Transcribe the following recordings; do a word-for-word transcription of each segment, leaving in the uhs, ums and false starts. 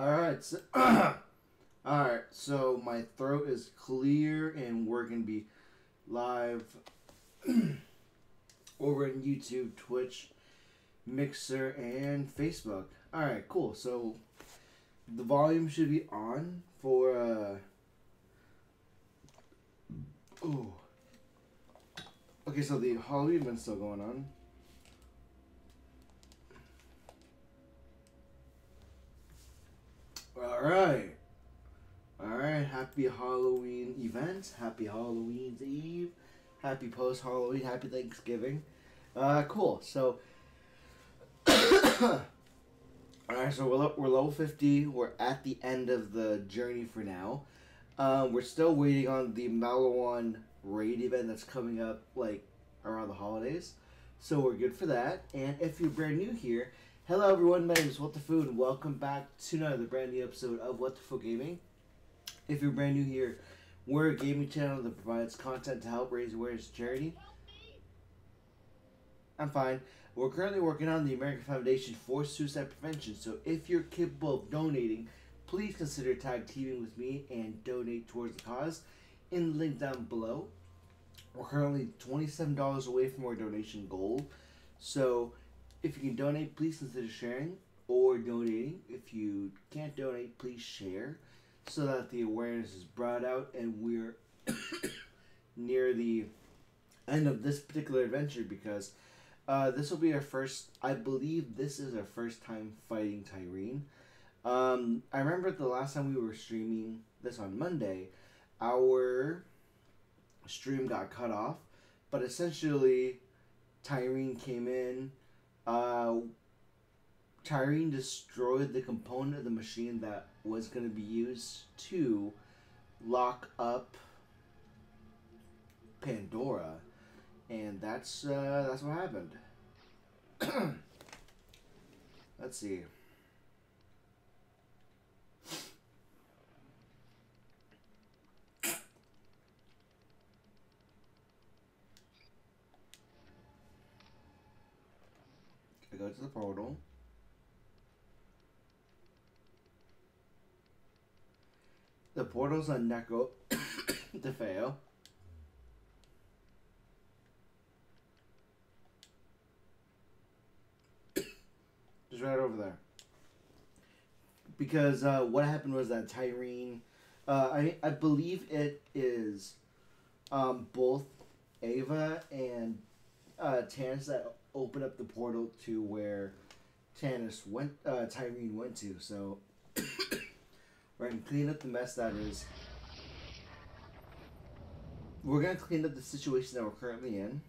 All right. So, all right. So my throat is clear, and we're gonna be live over on YouTube, Twitch, Mixer, and Facebook. All right. Cool. So the volume should be on for. Uh, oh. Okay. So the Halloween event's still going on. Alright. Alright, happy Halloween events. Happy Halloween's Eve. Happy post-Halloween. Happy Thanksgiving. Uh, cool. So, alright, so we're, we're level fifty. We're at the end of the journey for now. Um, we're still waiting on the Maliwan raid event that's coming up, like, around the holidays. So we're good for that. And if you're brand new here... Hello everyone, my name is What the Food, and welcome back to another brand new episode of What the Food Gaming. If you're brand new here, we're a gaming channel that provides content to help raise awareness to charity. I'm fine. We're currently working on the American Foundation for Suicide Prevention, so if you're capable of donating, please consider tag teaming with me and donate towards the cause in the link down below. We're currently twenty-seven dollars away from our donation goal, so if you can donate, please consider sharing or donating. If you can't donate, please share so that the awareness is brought out and we're near the end of this particular adventure, because uh, this will be our first, I believe this is our first time fighting Tyreen. Um, I remember the last time we were streaming this on Monday, our stream got cut off, but essentially Tyreen came in. Uh, Tyreen destroyed the component of the machine that was going to be used to lock up Pandora, and that's uh, that's what happened. Let's see. Go to the portal. The portal's on Neko to fail. Just right over there. Because uh, what happened was that Tyreen, uh, I I believe it is, um, both Ava and uh, Tannis that open up the portal to where Tannis went, uh, Tyreen went to. So we're gonna clean up the mess that is. We're gonna clean up the situation that we're currently in.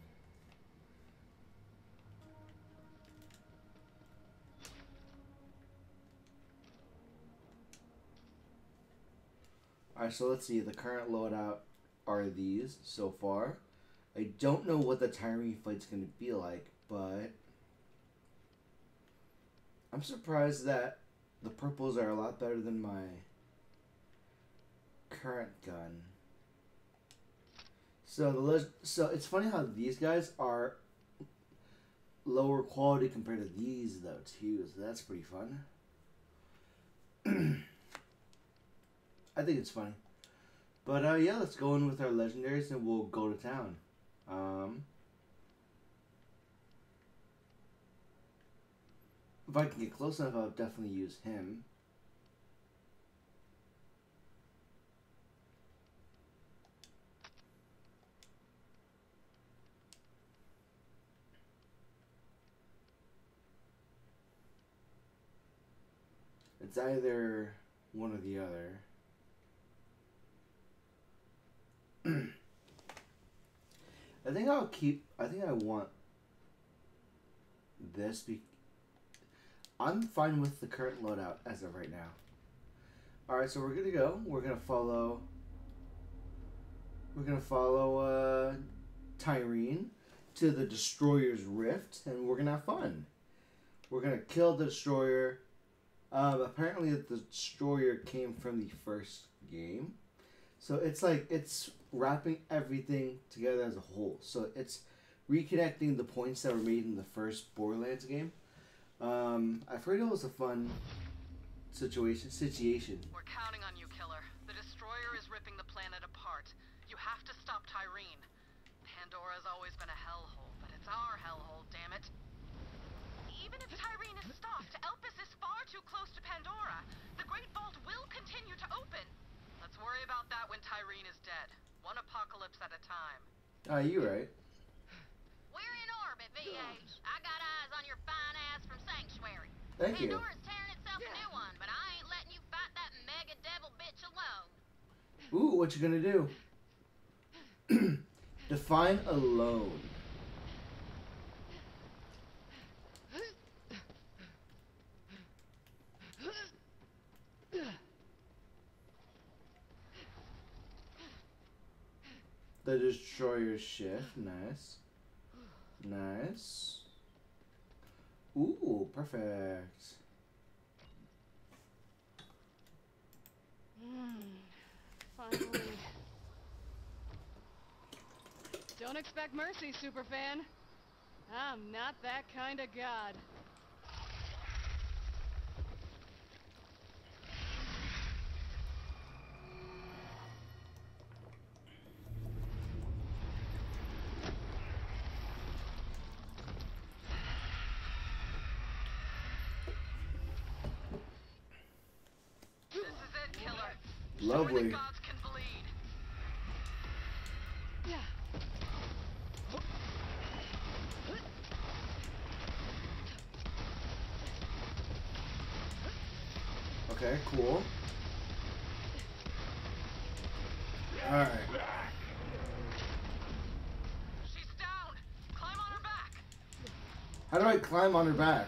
All right, so let's see. The current loadout are these so far. I don't know what the Tyreen fight's gonna be like. But I'm surprised that the purples are a lot better than my current gun. So the so it's funny how these guys are lower quality compared to these though too. So that's pretty fun. I think it's funny. But uh, yeah, let's go in with our legendaries and we'll go to town. Um. If I can get close enough, I'll definitely use him. It's either one or the other. I think I'll keep... I think I want this because... I'm fine with the current loadout as of right now. Alright, so we're gonna go. We're gonna follow... We're gonna follow, uh... Tyreen to the Destroyer's Rift, and we're gonna have fun. We're gonna kill the Destroyer. Um, apparently the Destroyer came from the first game. So it's like, it's wrapping everything together as a whole. So it's reconnecting the points that were made in the first Borderlands game. Um, I've heard it was a fun situation. Situation. We're counting on you, killer. The destroyer is ripping the planet apart. You have to stop Tyreen. Pandora's always been a hellhole, but it's our hellhole, damn it. Even if Tyreen is stopped, Elpis is far too close to Pandora. The Great Vault will continue to open. Let's worry about that when Tyreen is dead. One apocalypse at a time. Ah, uh, you right. We're in orbit, V A. I got eyes on your fine ass from Sanctuary. Thank Pandora's you. Pandora's tearing itself yeah. a new one, but I ain't letting you fight that mega devil bitch alone. Ooh, what you gonna do? Define alone. The destroyer shift, nice, nice. Ooh, perfect. Mm, finally. Don't expect mercy, superfan. I'm not that kind of god. Lovely. Okay, cool. All right. She's down. Climb on her back. How do I climb on her back?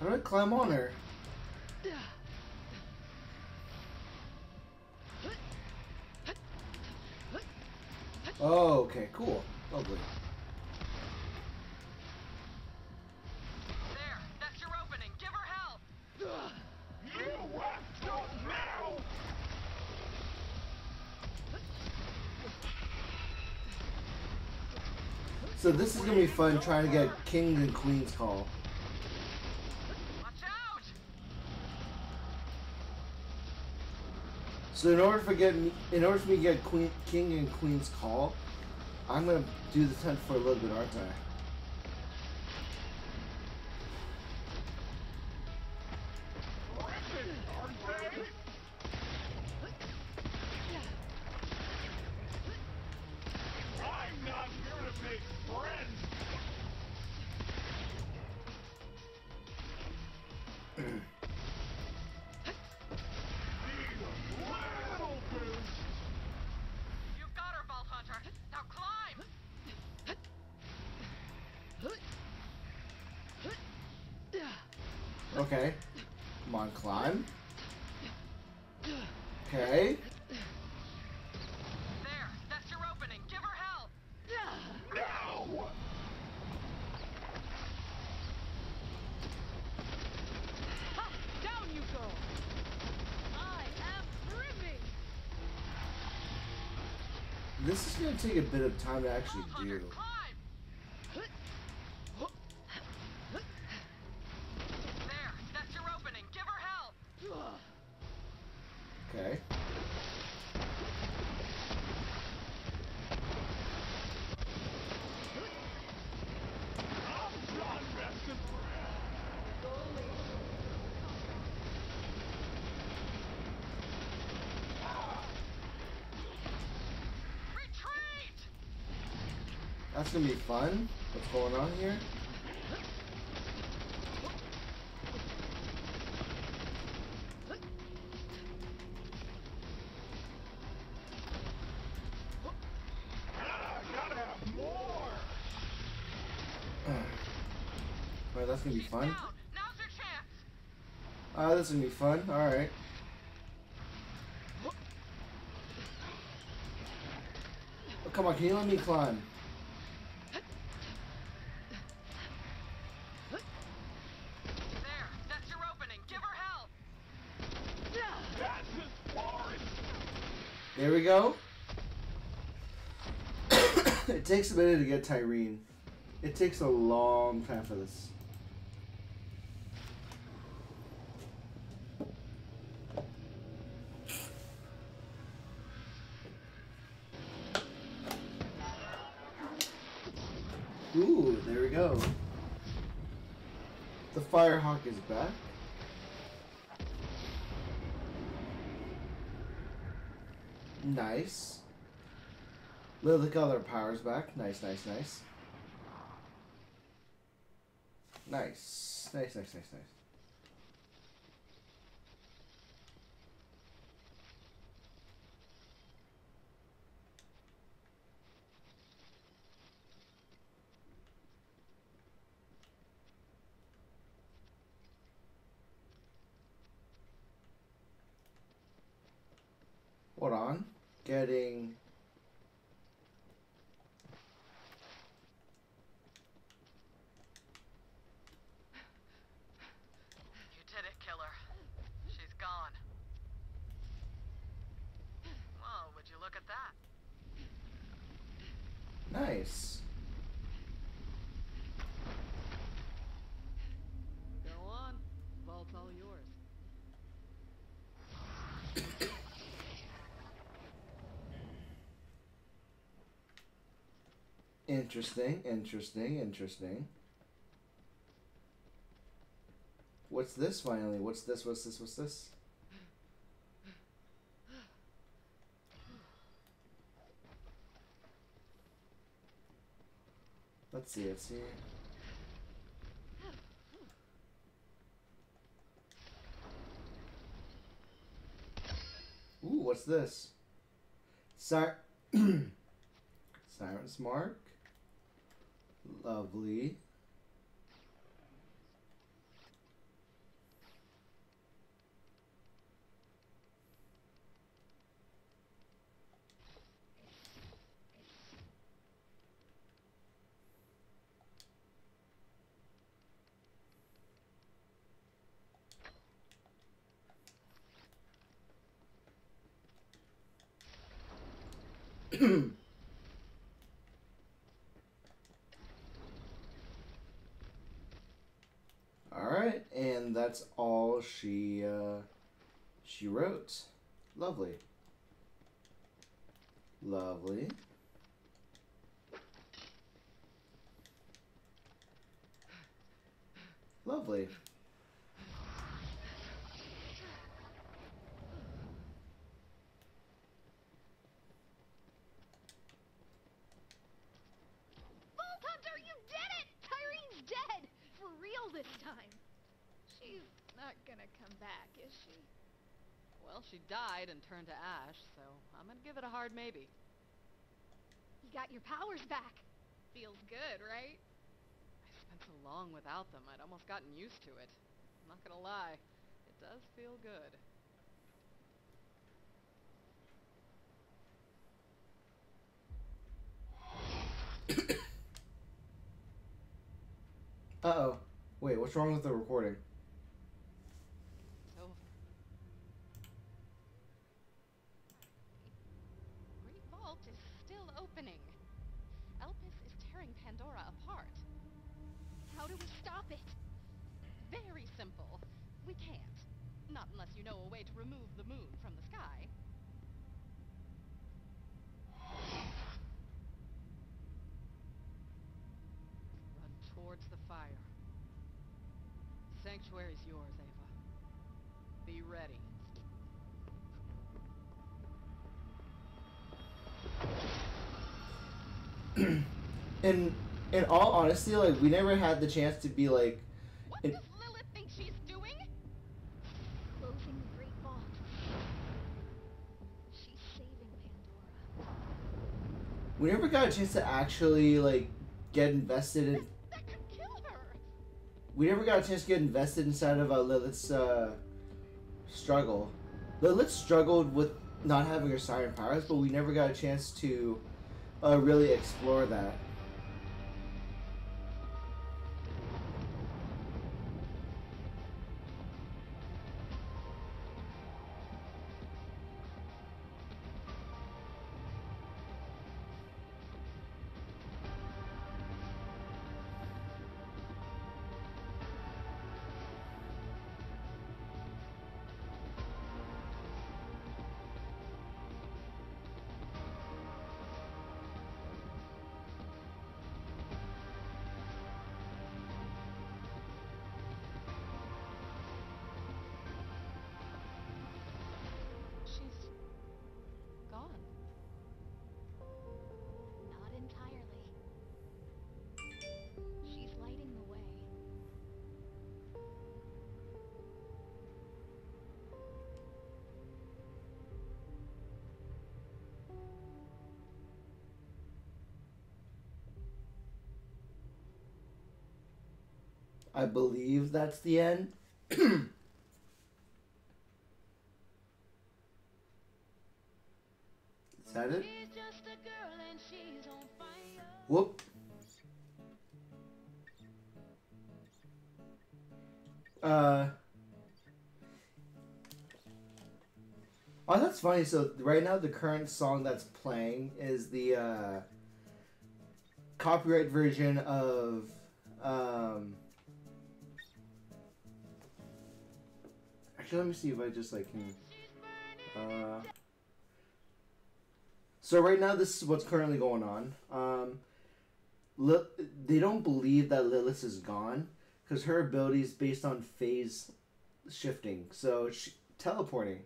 How do I climb on her? Oh, okay, cool. Lovely. There, that's your opening. Give her hell. You have to now. So this is gonna be fun trying to get King and Queen's call. So in order for get in order for me to get Queen, King and Queen's call, I'm gonna do the tent for a little bit, aren't I? Okay, come on, climb. Okay. There, that's your opening. Give her hell. No. Ha, down you go. I am brimming. This is gonna take a bit of time to actually do. That's gonna be fun. What's going on here? Ah, gotta have more. Alright, that's gonna be fun. Now's your chance. Ah, this is gonna be fun. All right. Oh, come on, can you let me climb? There we go. It takes a minute to get Tyreen. It takes a long time for this. Ooh, there we go. The Firehawk is back. Nice. Lilith got their powers back. Nice, nice, nice. Nice. Nice, nice, nice, nice. Hold on. Getting... Nice. Go on, vault's all yours. Interesting, interesting, interesting. What's this finally? What's this? What's this? What's this? Let's see, let's see. Ooh, what's this? Sir Siren's mark. Lovely. Alright, and that's all she uh, she wrote. Lovely. Lovely. Lovely. She died and turned to ash, so I'm gonna give it a hard maybe. You got your powers back. Feels good, right? I spent so long without them, I'd almost gotten used to it. I'm not gonna lie, it does feel good. Uh-oh. Wait, what's wrong with the recording? Elpis is tearing Pandora apart. How do we stop it? Very simple. We can't. Not unless you know a way to remove the moon from the sky. Run towards the fire. Sanctuary's yours, Ava. Be ready. And in all honesty, like, we never had the chance to be like... What does Lilith think she's doing? Closing the Great Vault. She's saving Pandora. We never got a chance to actually, like, get invested in... That, that could kill her! We never got a chance to get invested inside of uh, Lilith's uh, struggle. Lilith struggled with not having her siren powers, but we never got a chance to... Uh, really explore that. I believe that's the end. Is that it? Whoop. Uh. Oh, that's funny. So right now the current song that's playing is the uh, copyright version of um... actually, let me see if I just like can. Uh... So right now this is what's currently going on. Um, Lil they don't believe that Lilith is gone because her ability is based on phase shifting, so she teleporting.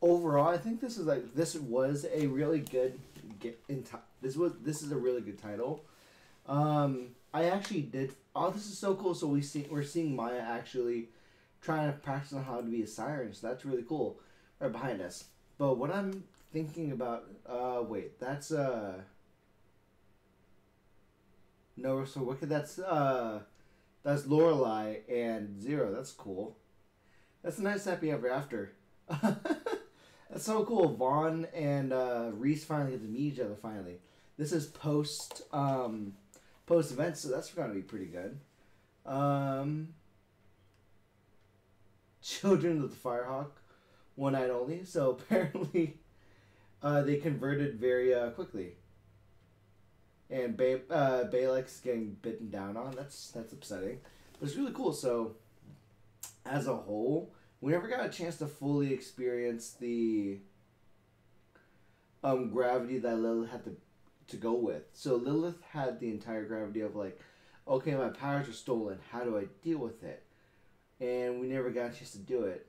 Overall, I think this is like this was a really good get in this was this is a really good title. Um, I actually did. Oh, this is so cool! So we see we're seeing Maya actually trying to practice on how to be a siren. So that's really cool, right behind us. But what I'm thinking about, uh, wait, that's uh, no, so wicked. That's uh, that's Lorelei and Zero. That's cool. That's a nice happy ever after. That's so cool. Vaughn and uh, Reese finally get to meet each other. Finally, this is post um, post event, so that's gonna be pretty good. Um, Children of the Firehawk, one night only. So apparently, uh, they converted very uh, quickly. And Bay uh, Balek's getting bitten down on. That's that's upsetting, but it's really cool. So as a whole, we never got a chance to fully experience the um, gravity that Lilith had to to go with. So Lilith had the entire gravity of like, okay, my powers are stolen. How do I deal with it? And we never got a chance to do it.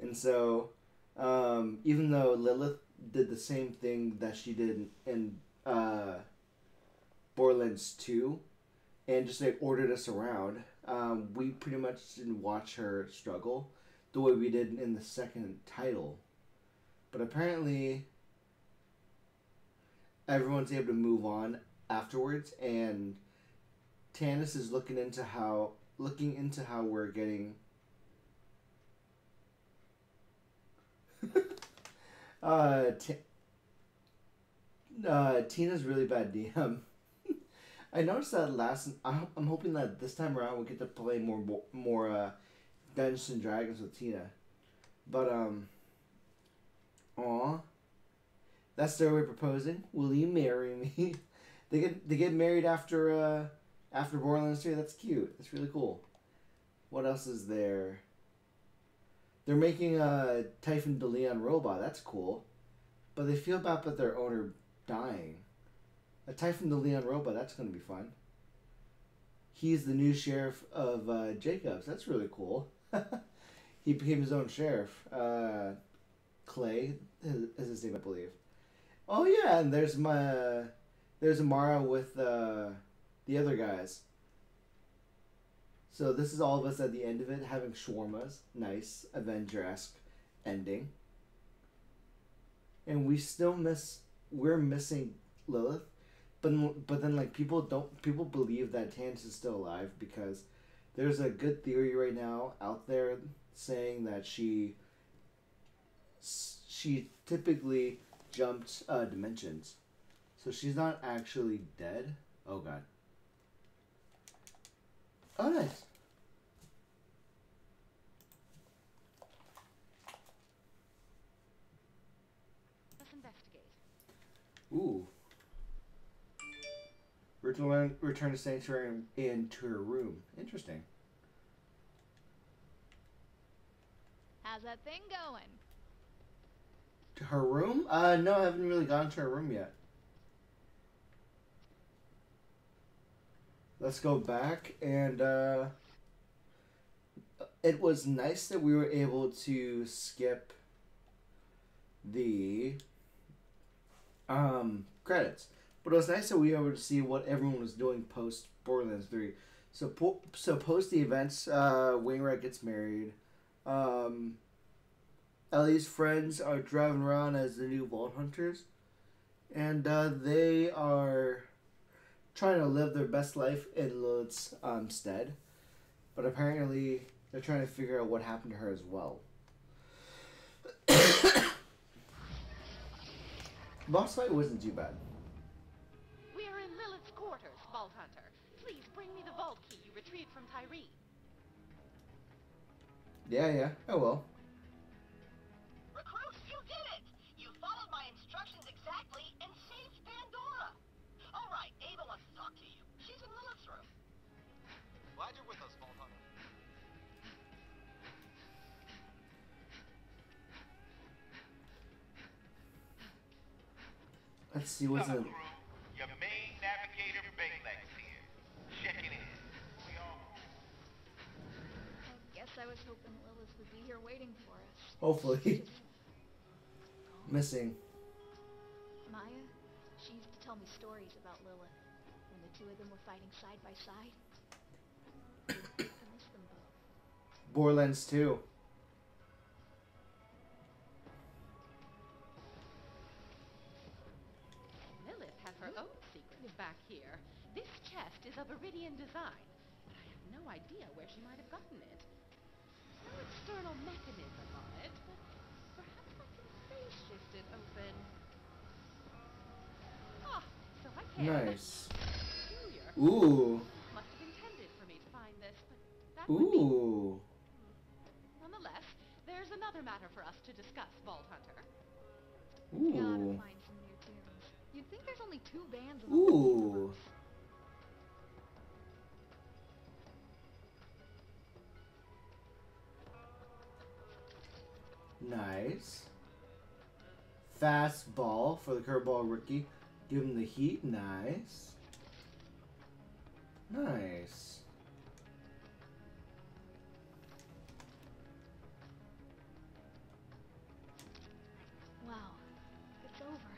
And so, um, even though Lilith did the same thing that she did in uh, Borderlands two, and just like ordered us around. Um, we pretty much didn't watch her struggle the way we did in the second title. But apparently, everyone's able to move on afterwards, and Tannis is looking into how looking into how we're getting. uh, t uh, Tina's really bad D M. I noticed that last. I'm hoping that this time around we'll get to play more more uh, Dungeons and Dragons with Tina, but um. Aw, that's their way of proposing. Will you marry me? They get they get married after uh after Borderlands three. That's cute. That's really cool. What else is there? They're making a Typhon DeLeon robot. That's cool, but they feel bad about their owner dying. A Typhon DeLeon robot, that's going to be fun. He's the new sheriff of uh, Jacobs. That's really cool. He became his own sheriff. Uh, Clay is his name, I believe. Oh, yeah, and there's my, uh, there's Amara with uh, the other guys. So this is all of us at the end of it, having shawarmas. Nice, Avenger-esque ending. And we still miss... We're missing Lilith. But, but then like people don't people believe that Tannis is still alive because there's a good theory right now out there saying that she she typically jumped uh, dimensions, so she's not actually dead. Oh god. Oh nice. Let's investigate. Ooh. Return, return to Sanctuary and to her room. Interesting. How's that thing going? To her room? Uh, no, I haven't really gone to her room yet. Let's go back and, uh... It was nice that we were able to skip the, um, credits. But it was nice that we were able to see what everyone was doing post Borderlands three. So, po so post the events, uh, Wainwright gets married. Um, Ellie's friends are driving around as the new Vault Hunters. and uh, they are trying to live their best life in Lilith's um, stead, but apparently they're trying to figure out what happened to her as well. Boss fight wasn't too bad. We are in Lilith's quarters, Vault Hunter. Please bring me the vault key you retrieved from Tyreen. Yeah, yeah, I will. Recruits, you did it! You followed my instructions exactly and saved Pandora. All right, Ava wants to talk to you. She's in Lilith's room. Glad you're with us, Vault Hunter. Let's see what's up. Your main navigator, Bangladesh, here. Checking in. We all. I guess I was hoping Lilith would be here waiting for us. Hopefully. Missing. Maya, she used to tell me stories about Lilith when the two of them were fighting side by side. I miss them both. Borderlands two. Is of Eridian design. I have no idea where she might have gotten it. No external mechanism on it, but perhaps I can phase shift it open. Ah, so I can. Nice. Ooh. Must have intended for me to find this, but that would be... Ooh. Nonetheless, there's another matter for us to discuss, Vault Hunter. Ooh. Gotta find some new tunes. You'd think there's only two bands in the Ooh. Nice. Fastball for the curveball rookie. Give him the heat. Nice. Nice. Wow. It's over.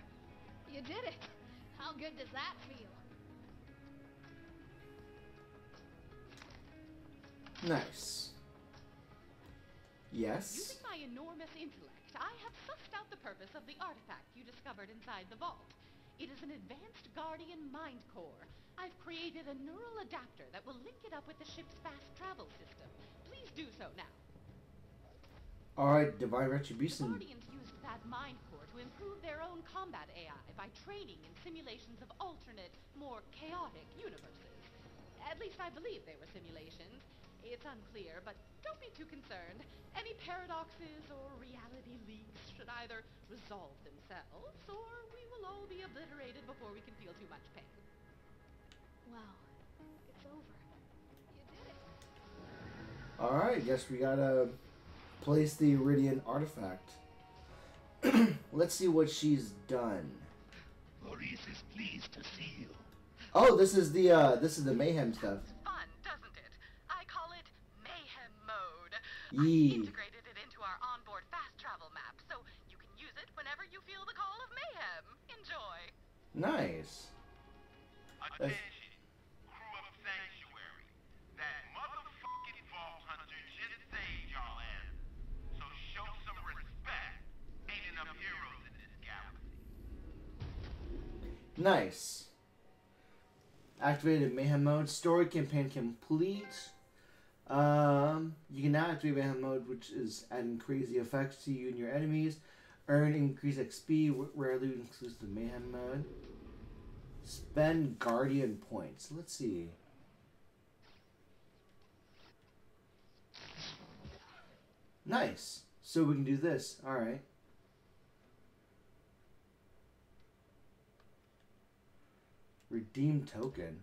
You did it. How good does that feel? Nice. Yes. Using my enormous intellect, I have sussed out the purpose of the artifact you discovered inside the vault. It is an advanced guardian mind core. I've created a neural adapter that will link it up with the ship's fast travel system. Please do so now. Alright, Divine Retribution. The Guardians used that mind core to improve their own combat A I by training in simulations of alternate, more chaotic universes. At least I believe they were simulations. It's unclear, but don't be too concerned. Any paradoxes or reality leaks should either resolve themselves, or we will all be obliterated before we can feel too much pain. Wow. It's over. You did it. Alright, guess we gotta place the Eridian artifact. Let's see what she's done. Maurice is pleased to see you. Oh, this is the, uh, this is the Mayhem stuff. Yee. I integrated it into our onboard fast travel map, so you can use it whenever you feel the call of mayhem. Enjoy. Nice. Attention, crew of Sanctuary. That motherfucking Vault Hunter just saved y'all ass. So show some respect. Ain't enough heroes in this galaxy. Nice. Activated mayhem mode. Story campaign complete. Um, you can now activate Mayhem Mode, which is adding crazy effects to you and your enemies. Earn increased X P, rarely includes the Mayhem Mode. Spend Guardian Points. Let's see. Nice. So we can do this. Alright. Redeem Token.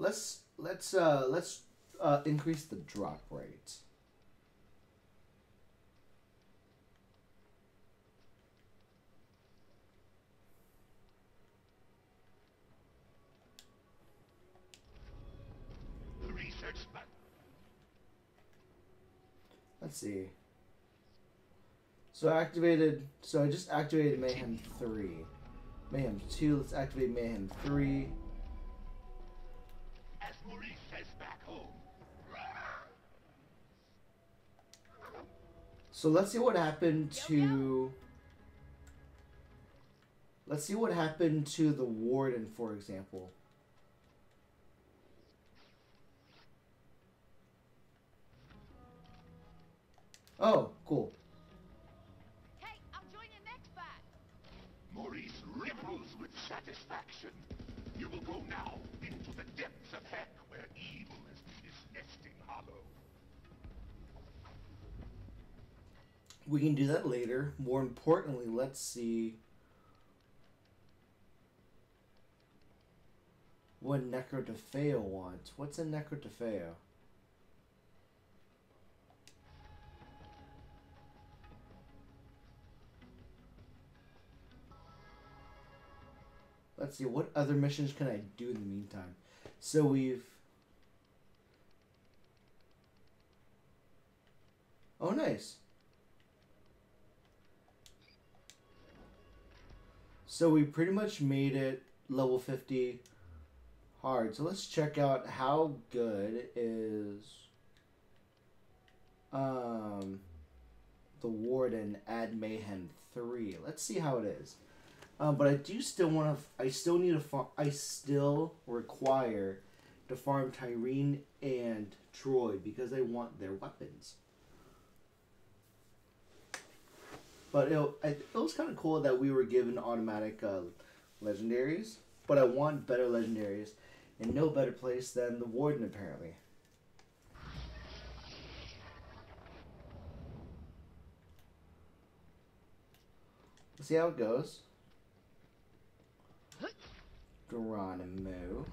Let's let's uh, let's uh, increase the drop rate. The research button. Let's see. So I activated. So I just activated Mayhem three, Mayhem two. Let's activate Mayhem three. So let's see what happened to... Let's see what happened to the warden, for example. Oh, cool. Hey, I'm joining next back. Maurice ripples with satisfaction. You will go now into the depths of heck where evil is, is nesting hollow. We can do that later. More importantly, let's see what Necrotefeo wants. What's a Necrotefeo? Let's see, what other missions can I do in the meantime? So we've... Oh, nice. So we pretty much made it level fifty hard. So let's check out how good is um, the Warden at Mayhem three. Let's see how it is. Um, but I do still want to. I still need to. Farm, I still require to farm Tyreen and Troy because I want their weapons. But it, it was kind of cool that we were given automatic uh, legendaries. But I want better legendaries, and no better place than the Warden apparently. Let's see how it goes. Geronimo.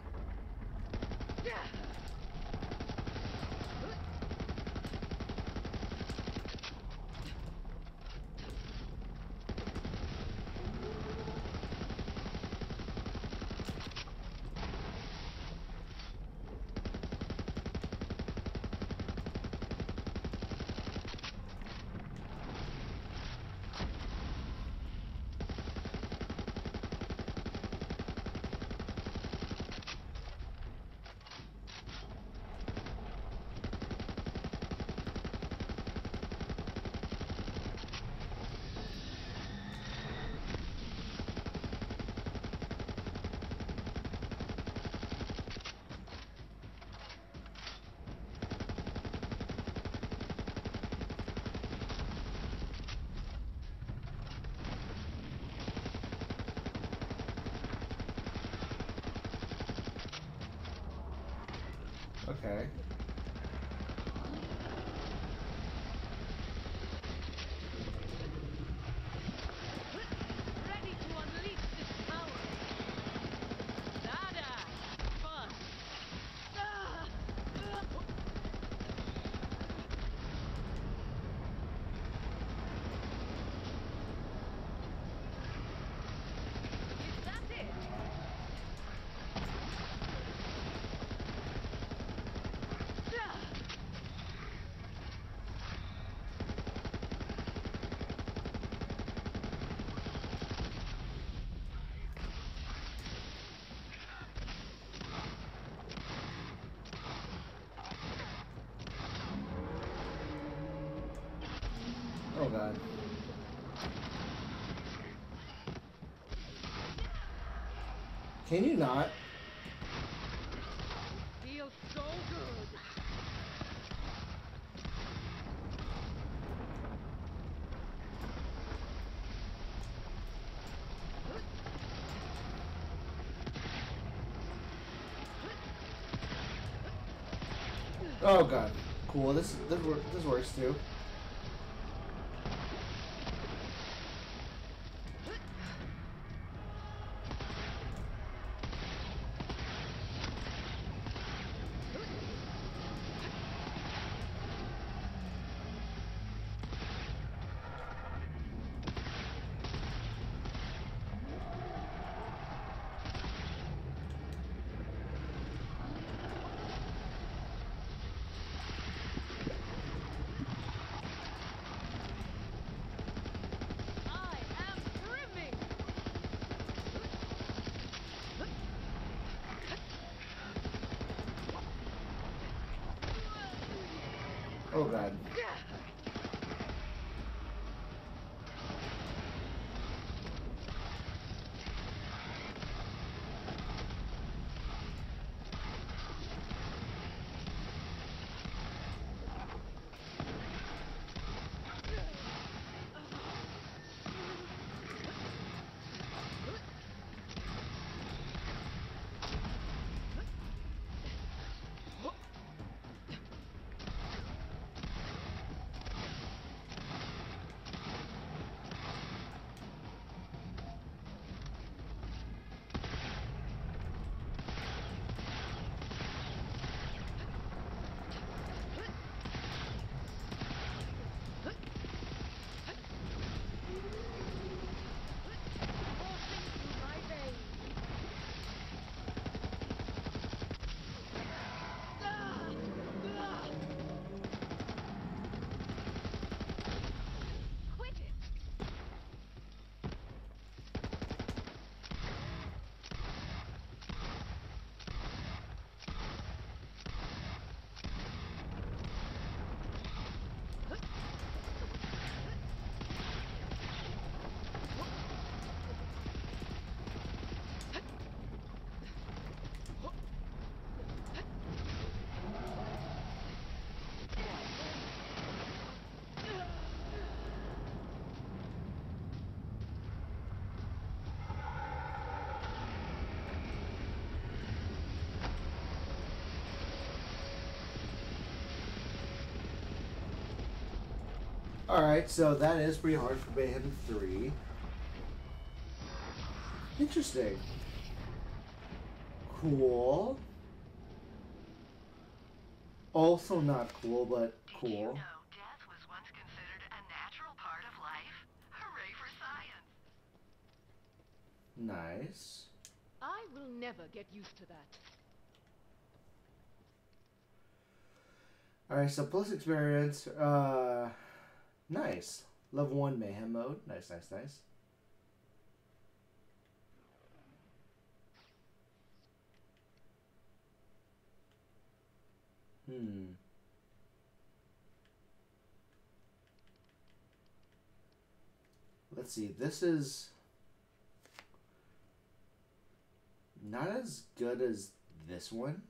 Okay. God. Can you not? Feels so good. Oh God. Cool. This this this works too. Oh God. Alright, so that is pretty hard for Mayhem three. Interesting. Cool. Also not cool, but cool. You know, death was once considered a natural part of life. Hooray for science. Nice. I will never get used to that. Alright, so plus experience, uh, nice. Level one Mayhem mode. Nice, nice, nice. Hmm. Let's see, this is not as good as this one.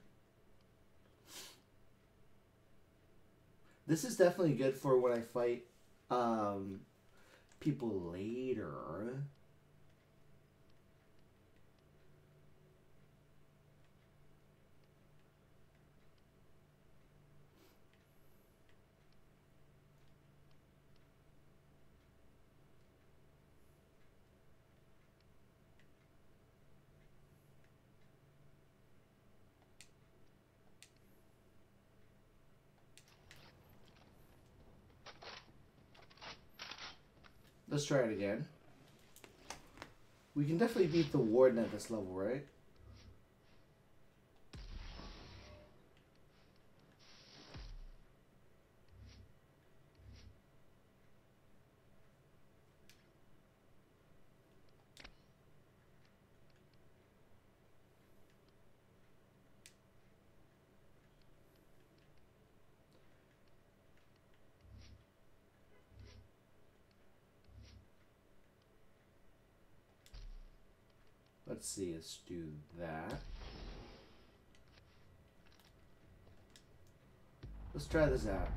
This is definitely good for when I fight um, people later. Let's try it again. We can definitely beat the warden at this level, right? Let's see, let's do that. Let's try this out.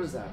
What is that?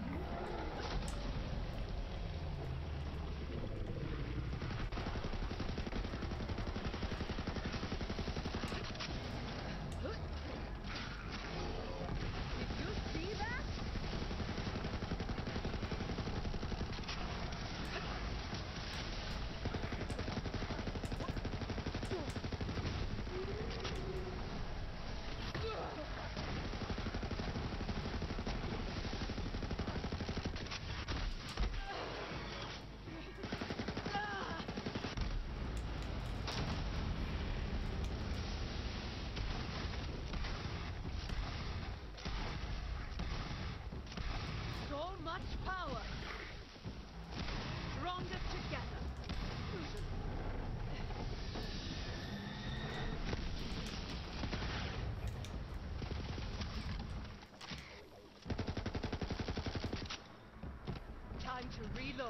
Reload.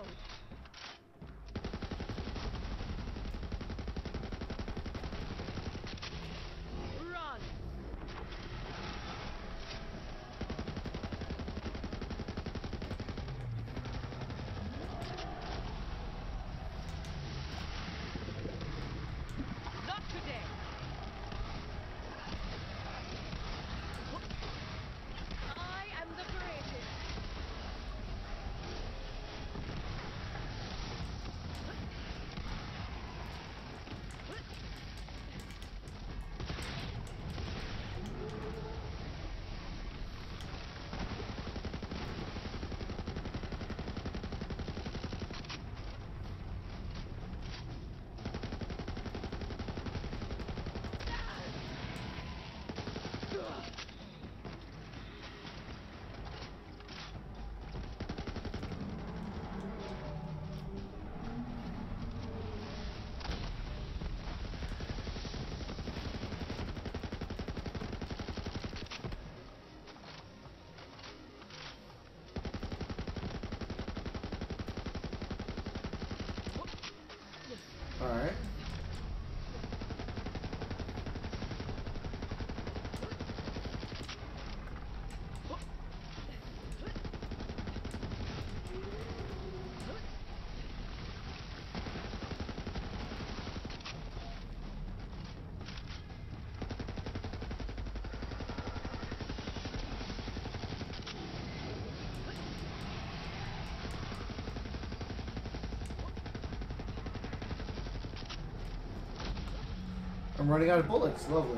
Run. Not today. I am the greatest. Alright. I'm running out of bullets, lovely.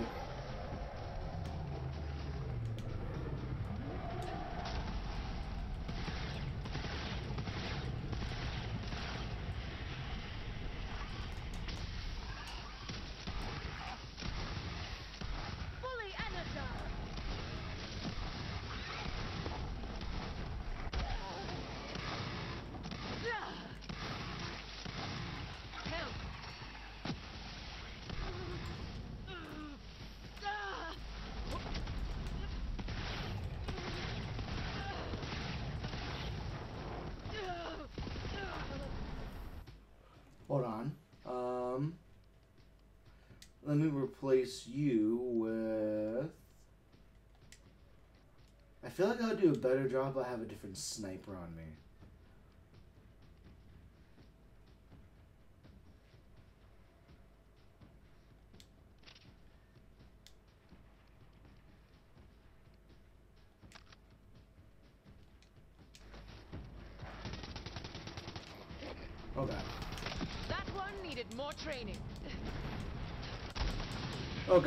Let me replace you with... I feel like I would do a better job if I have a different sniper on me. Okay. That one needed more training. Oh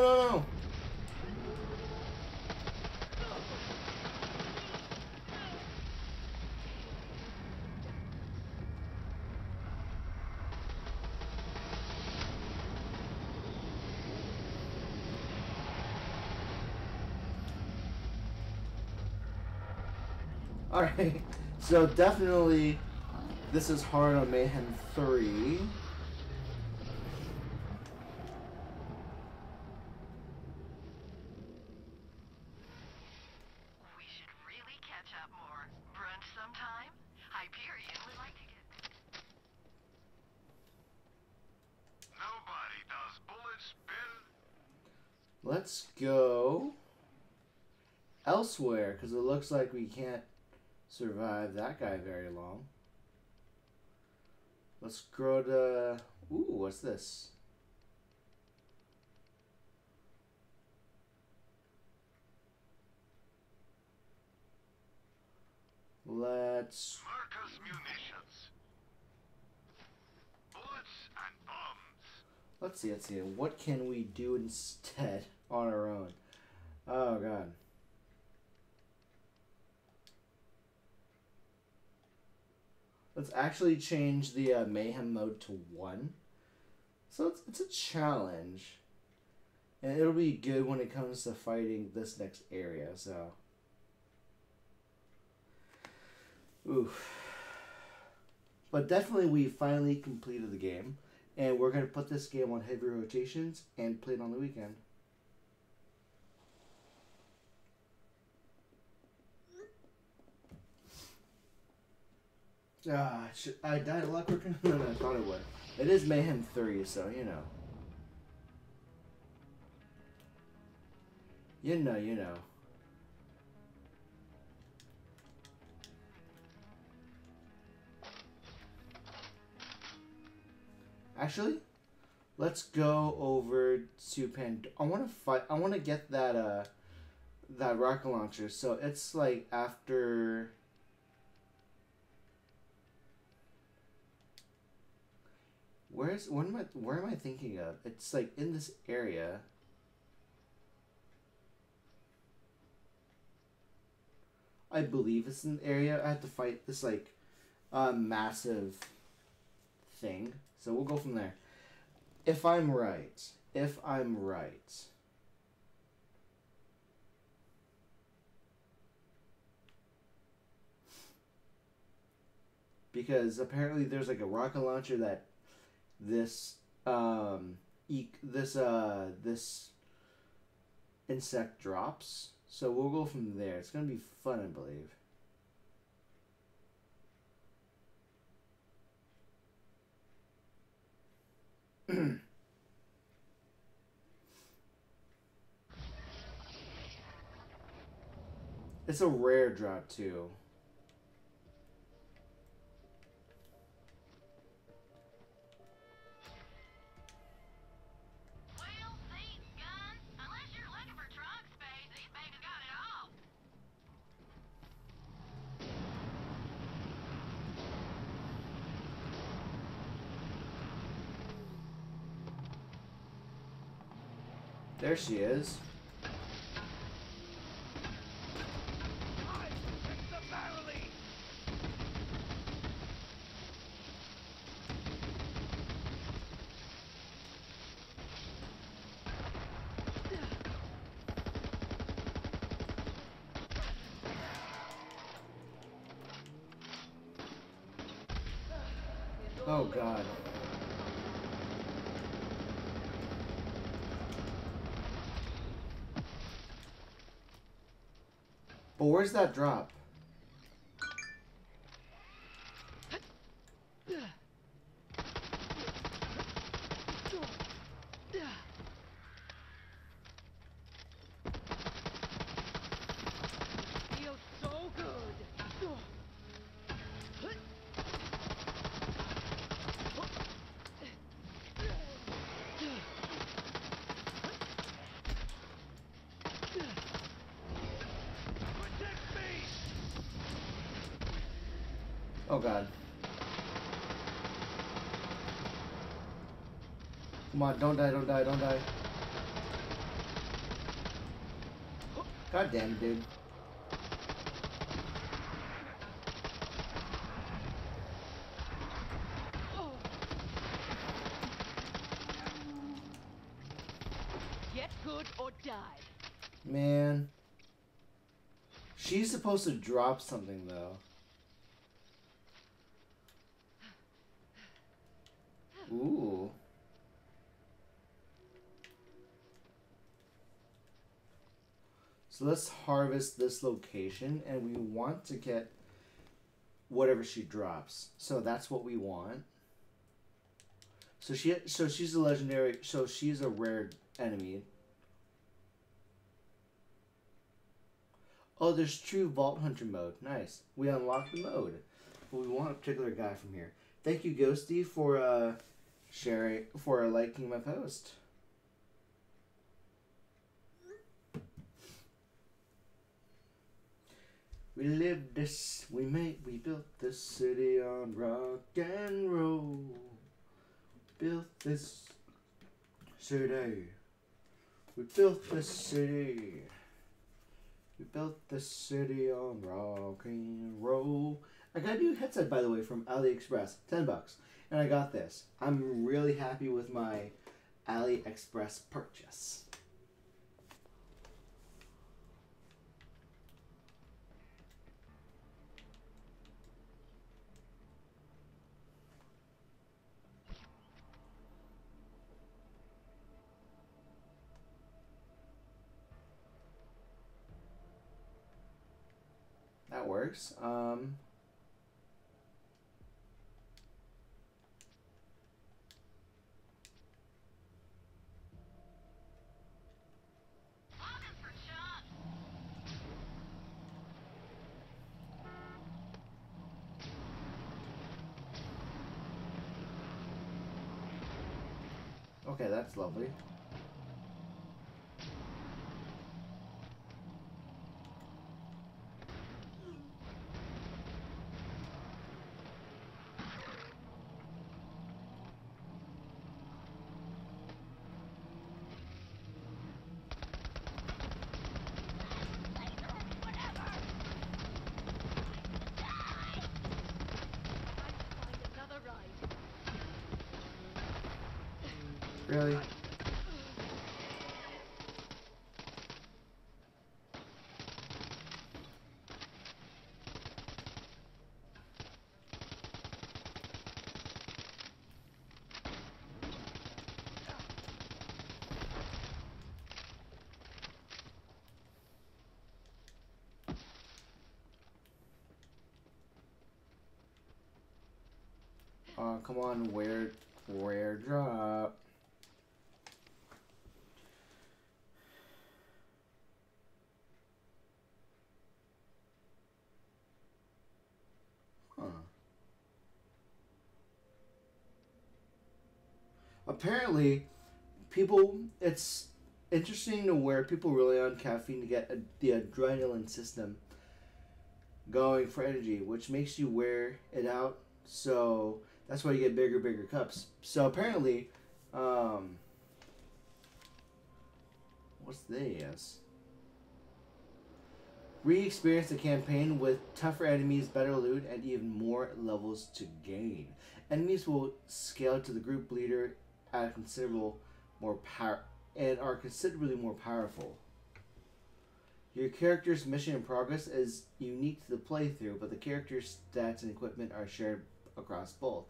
no. Alright, so definitely this is hard on Mayhem three. We should really catch up more. Brunch sometime? Hyperion would like to get... Nobody does bullets spin. Let's go elsewhere, because it looks like we can't survive that guy very long. Let's go to... Ooh, what's this? Let's... Marcus munitions. Bullets and bombs. Let's see, let's see. What can we do instead on our own? Oh, God. Let's actually change the uh, Mayhem mode to one. So it's, it's a challenge. And it'll be good when it comes to fighting this next area, so. Oof. But definitely we finally completed the game. And we're going to put this game on heavy rotations and play it on the weekend. Ah, should I died a lot quicker than I thought it would. It is Mayhem three, so you know. You know, you know. Actually, let's go over to Pandora. I want to fight. I want to get that uh, that rocket launcher. So it's like after. Where's when am I where am I thinking of? It's like in this area. I believe it's an area I have to fight this like uh, massive thing. So we'll go from there. If I'm right. If I'm right. because apparently there's like a rocket launcher that this um e this uh this insect drops. So we'll go from there. It's gonna be fun, I believe. It's a rare drop too. Well, see, guns. Unless you're looking for trunk space, these babies got it all. There she is. Oh God. But where's that drop? Oh God. Come on, don't die, don't die, don't die. God damn it, dude. Get good or die. Man. She's supposed to drop something though. Ooh. So let's harvest this location, and we want to get whatever she drops. So that's what we want. So she, so she's a legendary. So she's a rare enemy. Oh, there's true Vault Hunter mode. Nice. We unlock the mode. But we want a particular guy from here. Thank you, Ghosty, for uh. Sharing for liking my post. We lived this, we made, we built this city on rock and roll. Built this city. We built this city. We built this city on rock and roll. I got a new headset, by the way, from AliExpress, ten bucks. And I got this. I'm really happy with my AliExpress purchase. That works. Um... Okay, that's lovely. Really? Uh, come on, where, where drop? Huh. Apparently, people, it's interesting to where people rely on caffeine to get a, the adrenaline system going for energy, which makes you wear it out. So that's why you get bigger, bigger cups. So apparently, um, what's this? Re-experience the campaign with tougher enemies, better loot, and even more levels to gain. Enemies will scale to the group leader at a considerable more power and are considerably more powerful. Your character's mission in progress is unique to the playthrough, but the character's stats and equipment are shared across both.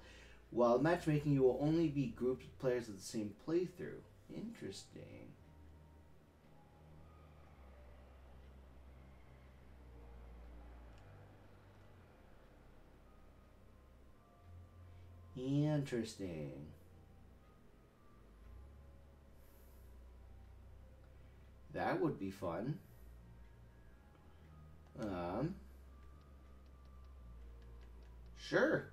While matchmaking, you will only be grouped with players of the same playthrough. Interesting. Interesting. That would be fun. Um. Sure.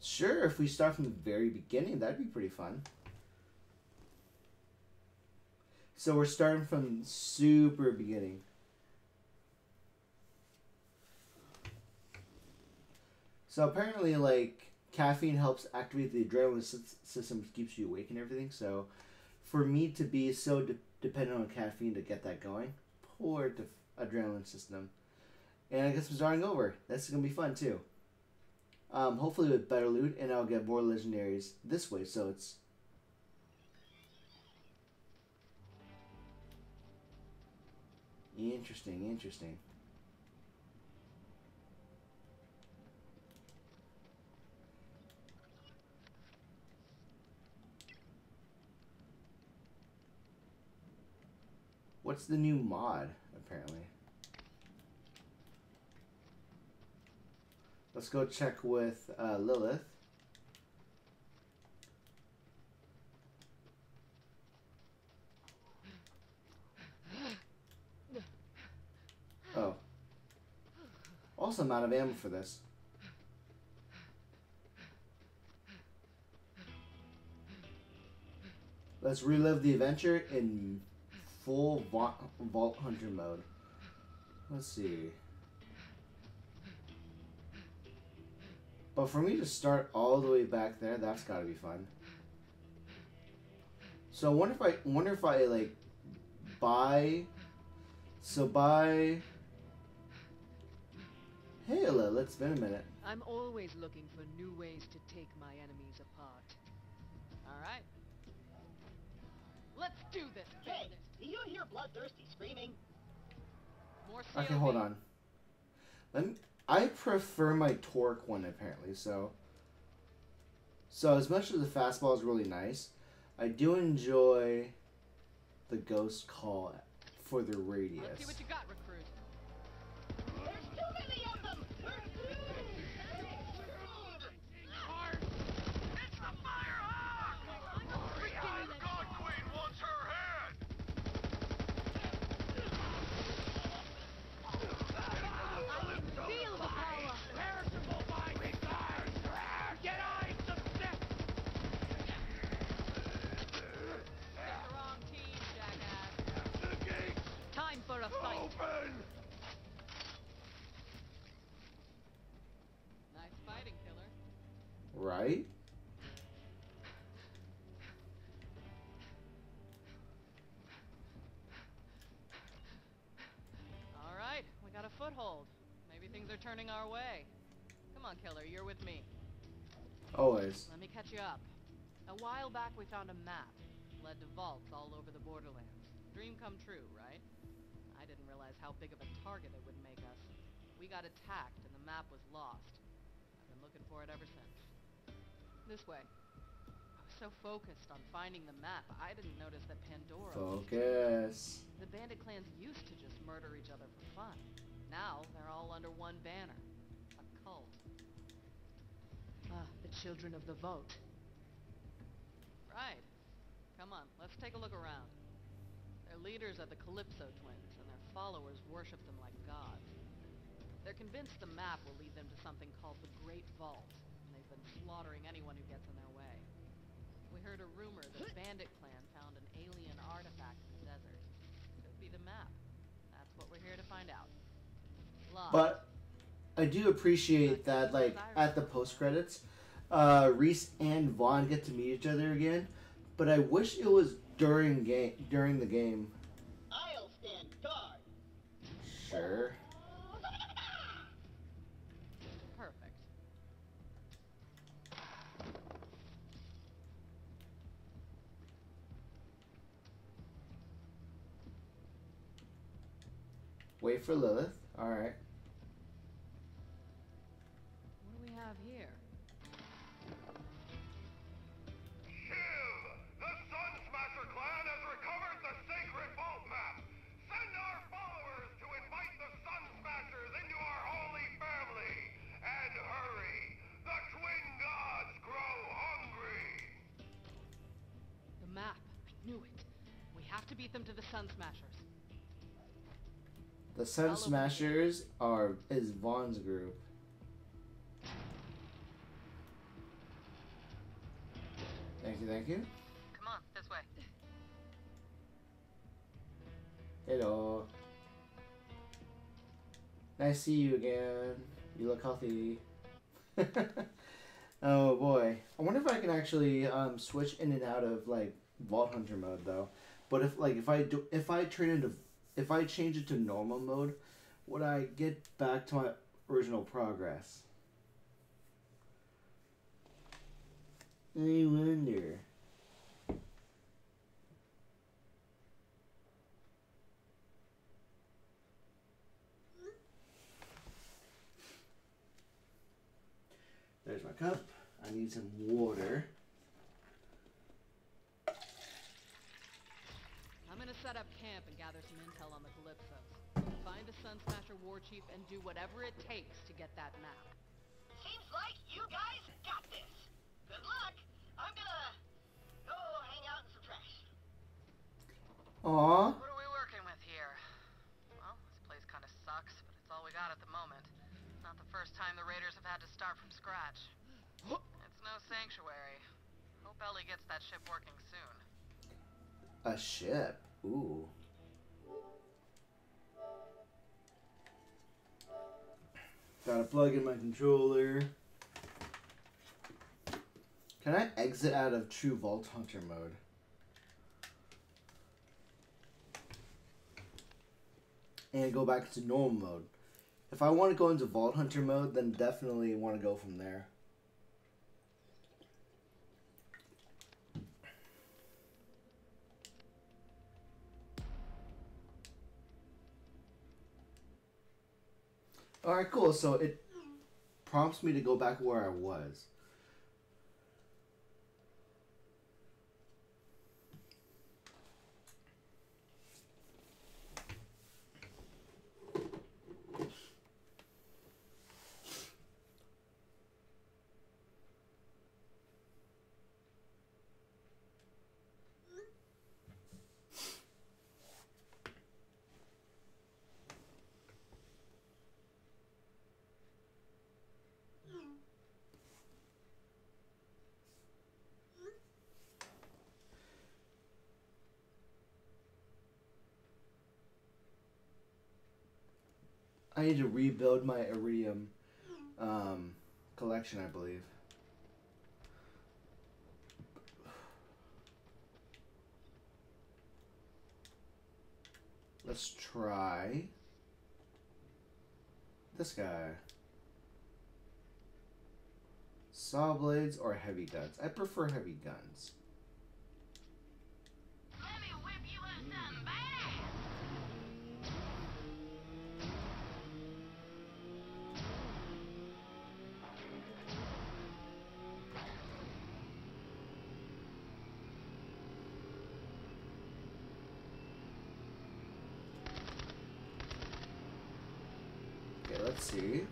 Sure, if we start from the very beginning, that'd be pretty fun. So we're starting from super beginning. So apparently, like, caffeine helps activate the adrenaline system, which keeps you awake and everything. So for me to be so de dependent on caffeine to get that going, poor adrenaline system. And I guess I'm starting over. That's going to be fun, too. Um, hopefully with better loot, and I'll get more legendaries this way, so it's... Interesting, interesting. What's the new mod, apparently? Let's go check with uh, Lilith. Oh. Also, I'm out of ammo for this. Let's relive the adventure in full Vault Hunter mode. Let's see. But for me to start all the way back there, that's gotta be fun. So I wonder if I wonder if I like buy. So buy. Hey, Ella, it's been a minute. I'm always looking for new ways to take my enemies apart. All right. Let's do this. Hey, do you hear bloodthirsty screaming? More okay, hold on. Let me, I prefer my Torque one, apparently, so... So, as much as the fastball is really nice, I do enjoy the ghost call for the radius. Let's see what you got, recruit. There's too many of them! We're screwed! It's the Firehawk! The God Queen wants her head! I can feel the power! Perishable by desire! Get eyes of death! It's the wrong team, jackass. The gates! Time for a fight! Open! Nice fighting, killer. Right? Foothold. Maybe things are turning our way. Come on, killer, you're with me. Always. Let me catch you up. A while back we found a map. Led to vaults all over the Borderlands. Dream come true, right? I didn't realize how big of a target it would make us. We got attacked and the map was lost. I've been looking for it ever since. This way. I was so focused on finding the map, I didn't notice that Pandora... Focus. The bandit clans used to just murder each other for fun. Now, they're all under one banner. A cult. Ah, the children of the Vault. Right. Come on, let's take a look around. Their leaders are the Calypso twins, and their followers worship them like gods. They're convinced the map will lead them to something called the Great Vault, and they've been slaughtering anyone who gets in their way. We heard a rumor that the Bandit Clan found an alien artifact in the desert. Could be the map. That's what we're here to find out. Love. But I do appreciate that, like, at the post-credits, uh, Reese and Vaughn get to meet each other again, but I wish it was during game during the game. I'll stand guard. Sure. Wait for Lilith. All right. What do we have here? Shiv! The Sun Smasher clan has recovered the sacred vault map. Send our followers to invite the Sun Smashers into our holy family. And hurry! The twin gods grow hungry. The map. I knew it. We have to beat them to the Sun Smashers. The Sun Smashers are is Vaughn's group. Thank you, thank you. Come on, this way. Hello. Nice to see you again. You look healthy. Oh boy. I wonder if I can actually um, switch in and out of like Vault Hunter mode though. But if like if I do if I turn into If I change it to normal mode, would I get back to my original progress? I wonder. There's my cup. I need some water. I'm gonna set up camp and gather some intel on the Calypsos. Find a Sun Smasher war chief and do whatever it takes to get that map. Seems like you guys got this. Good luck. I'm gonna go hang out in some trash. Aww. What are we working with here? Well, this place kind of sucks, but it's all we got at the moment. It's not the first time the raiders have had to start from scratch. It's no sanctuary. Hope Ellie gets that ship working soon. A ship. Ooh. Gotta plug in my controller. Can I exit out of true Vault Hunter mode? And go back to normal mode. If I want to go into Vault Hunter mode, then definitely want to go from there. Alright, cool. So it prompts me to go back where I was. I need to rebuild my Eridian um, collection, I believe. Let's try this guy. Saw blades or heavy guns? I prefer heavy guns. Let's see.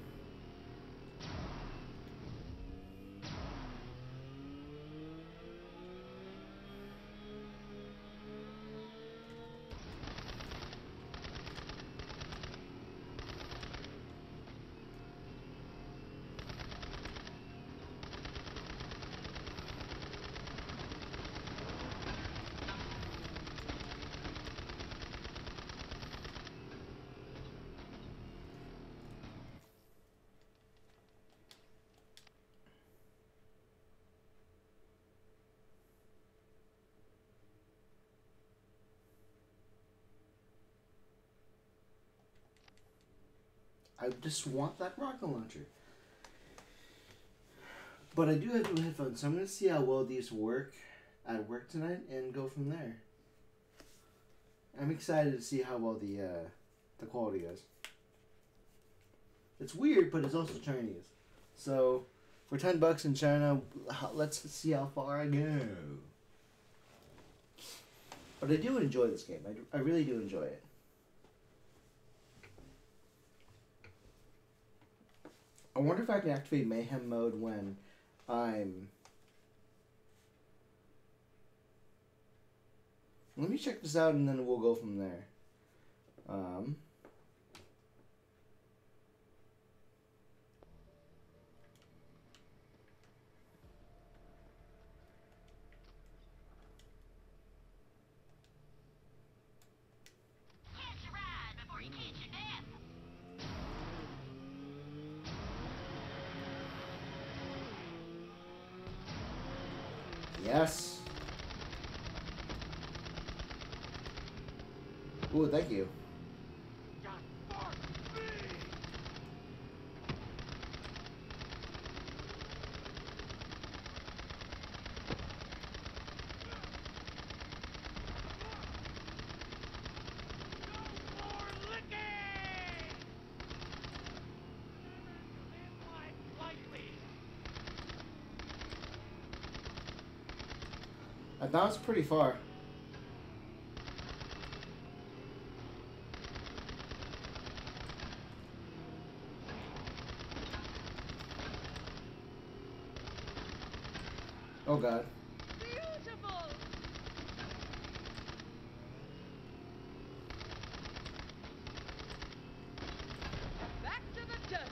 I just want that rocket launcher. But I do have new headphones, so I'm going to see how well these work at work tonight and go from there. I'm excited to see how well the uh, the quality is. It's weird, but it's also Chinese. So, for ten bucks in China, let's see how far I go. But I do enjoy this game. I, do, I really do enjoy it. I wonder if I can activate Mayhem mode when I'm... Let me check this out and then we'll go from there. Um... Yes. Ooh, thank you. That was pretty far. Oh God. Beautiful. Back to the turkey.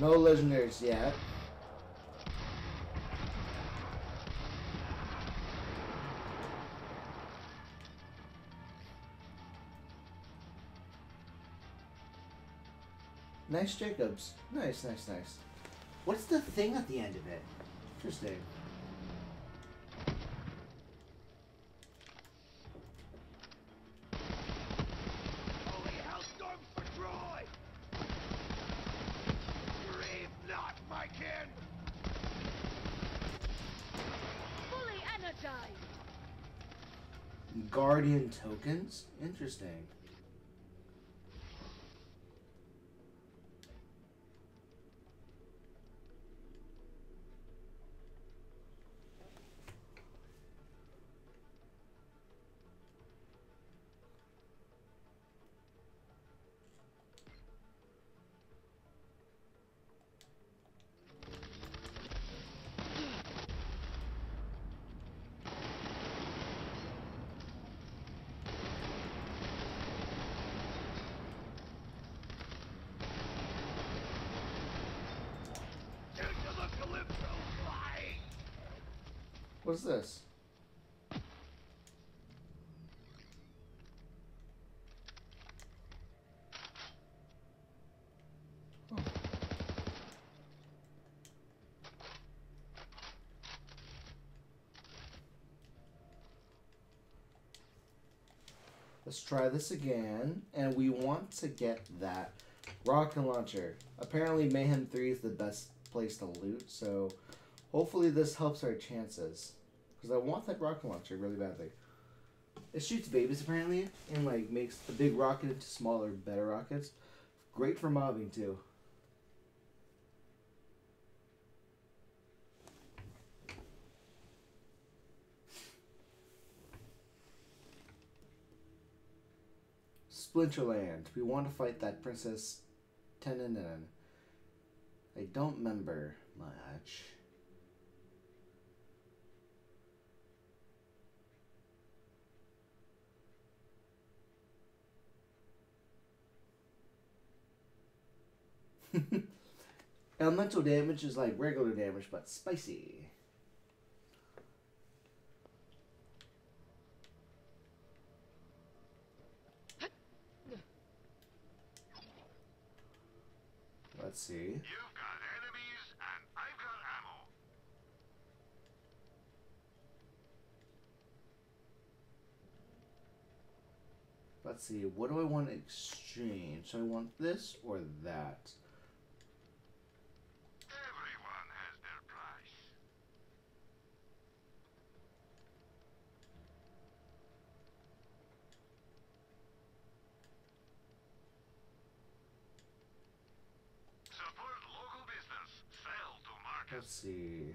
No legendaries yet. Nice Jacobs. Nice, nice, nice. What's the thing at the end of it? Interesting. Guardian tokens? Interesting. What's this? Oh. Let's try this again, and we want to get that rocket launcher. Apparently Mayhem three is the best place to loot, so Hopefully this helps our chances. Because I want that rocket launcher really badly. It shoots babies, apparently, and, like, makes the big rocket into smaller, better rockets. Great for mobbing, too. Splinterland. We want to fight that Princess Tenenan. I don't remember much. Elemental damage is like regular damage, but spicy. Let's see. You've got enemies, and I've got ammo. Let's see. What do I want to exchange? So I want this or that. Let's see.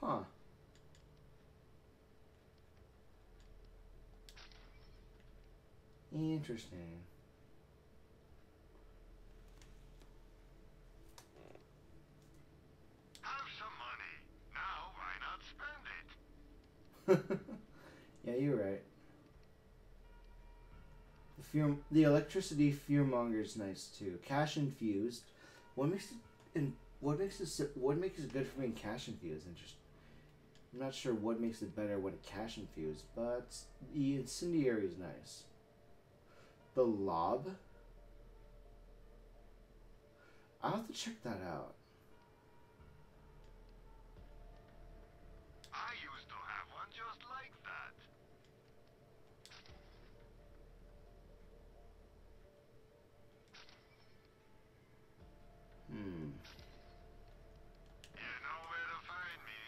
Huh. Interesting. Have some money. Now why not spend it? Yeah, you're right. The fear, the electricity fearmonger is nice too. Cash infused. What makes it and what makes it what makes it good for being cash infused? Interesting. I'm not sure what makes it better when cash infused, but the incendiary is nice. The lob? I'll have to check that out. I used to have one just like that. Hmm. You know where to find me.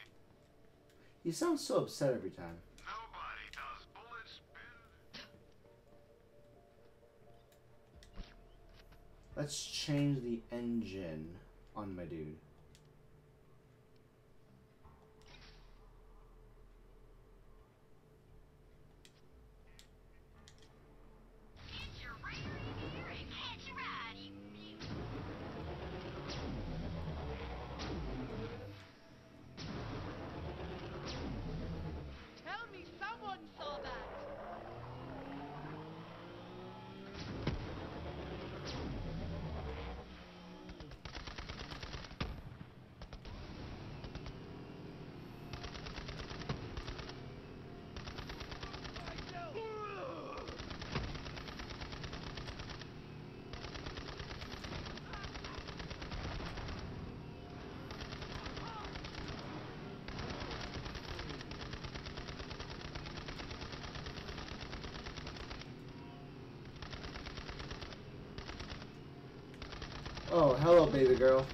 You sound so upset every time. Let's change the engine on my dude. Oh, hello, baby girl.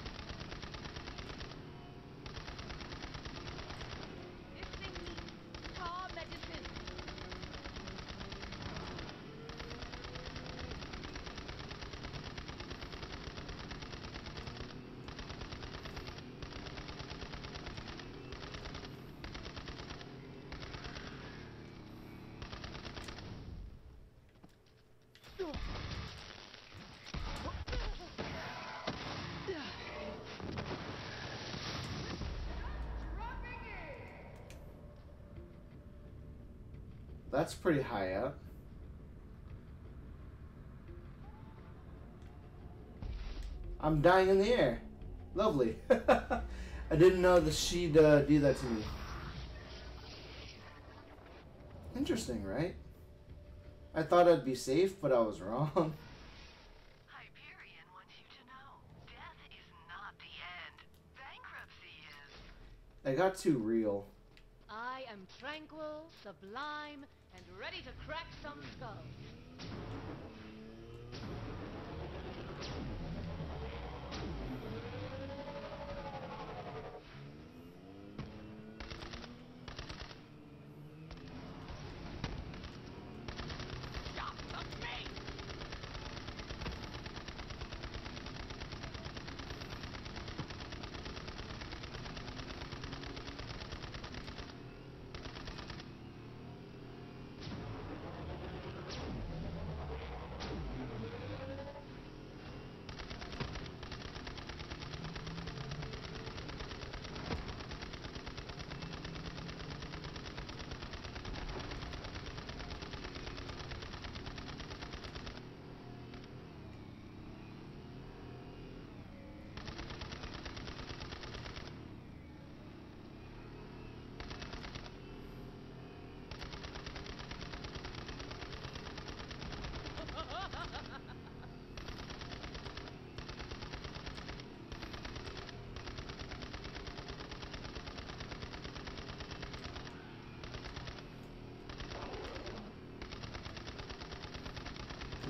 That's pretty high up. I'm dying in the air. Lovely. I didn't know that she'd uh, do that to me. Interesting, right? I thought I'd be safe, but I was wrong. Hyperion wants you to know, death is not the end. Bankruptcy is. I got too real. I am tranquil, sublime, and ready to crack some skulls.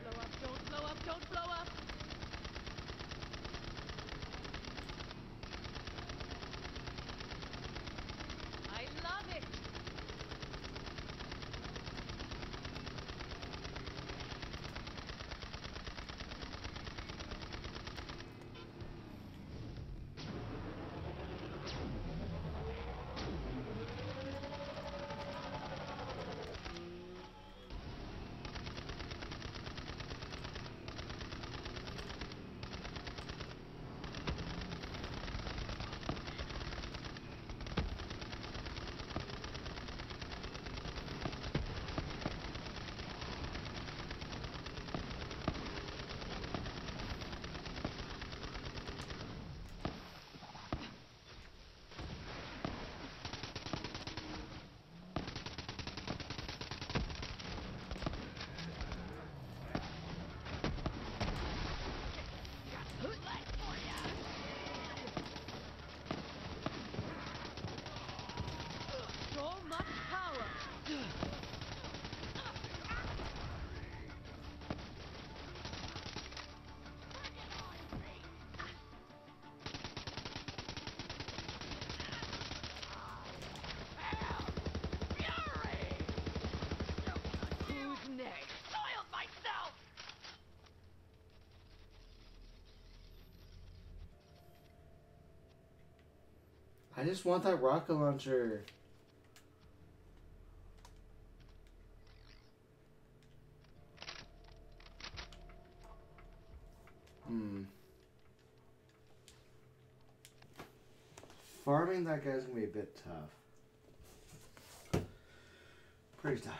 Blow up, don't blow up, don't blow up. I love it. I just want that rocket launcher. Hmm. Farming that guy's gonna be a bit tough. Pretty tough.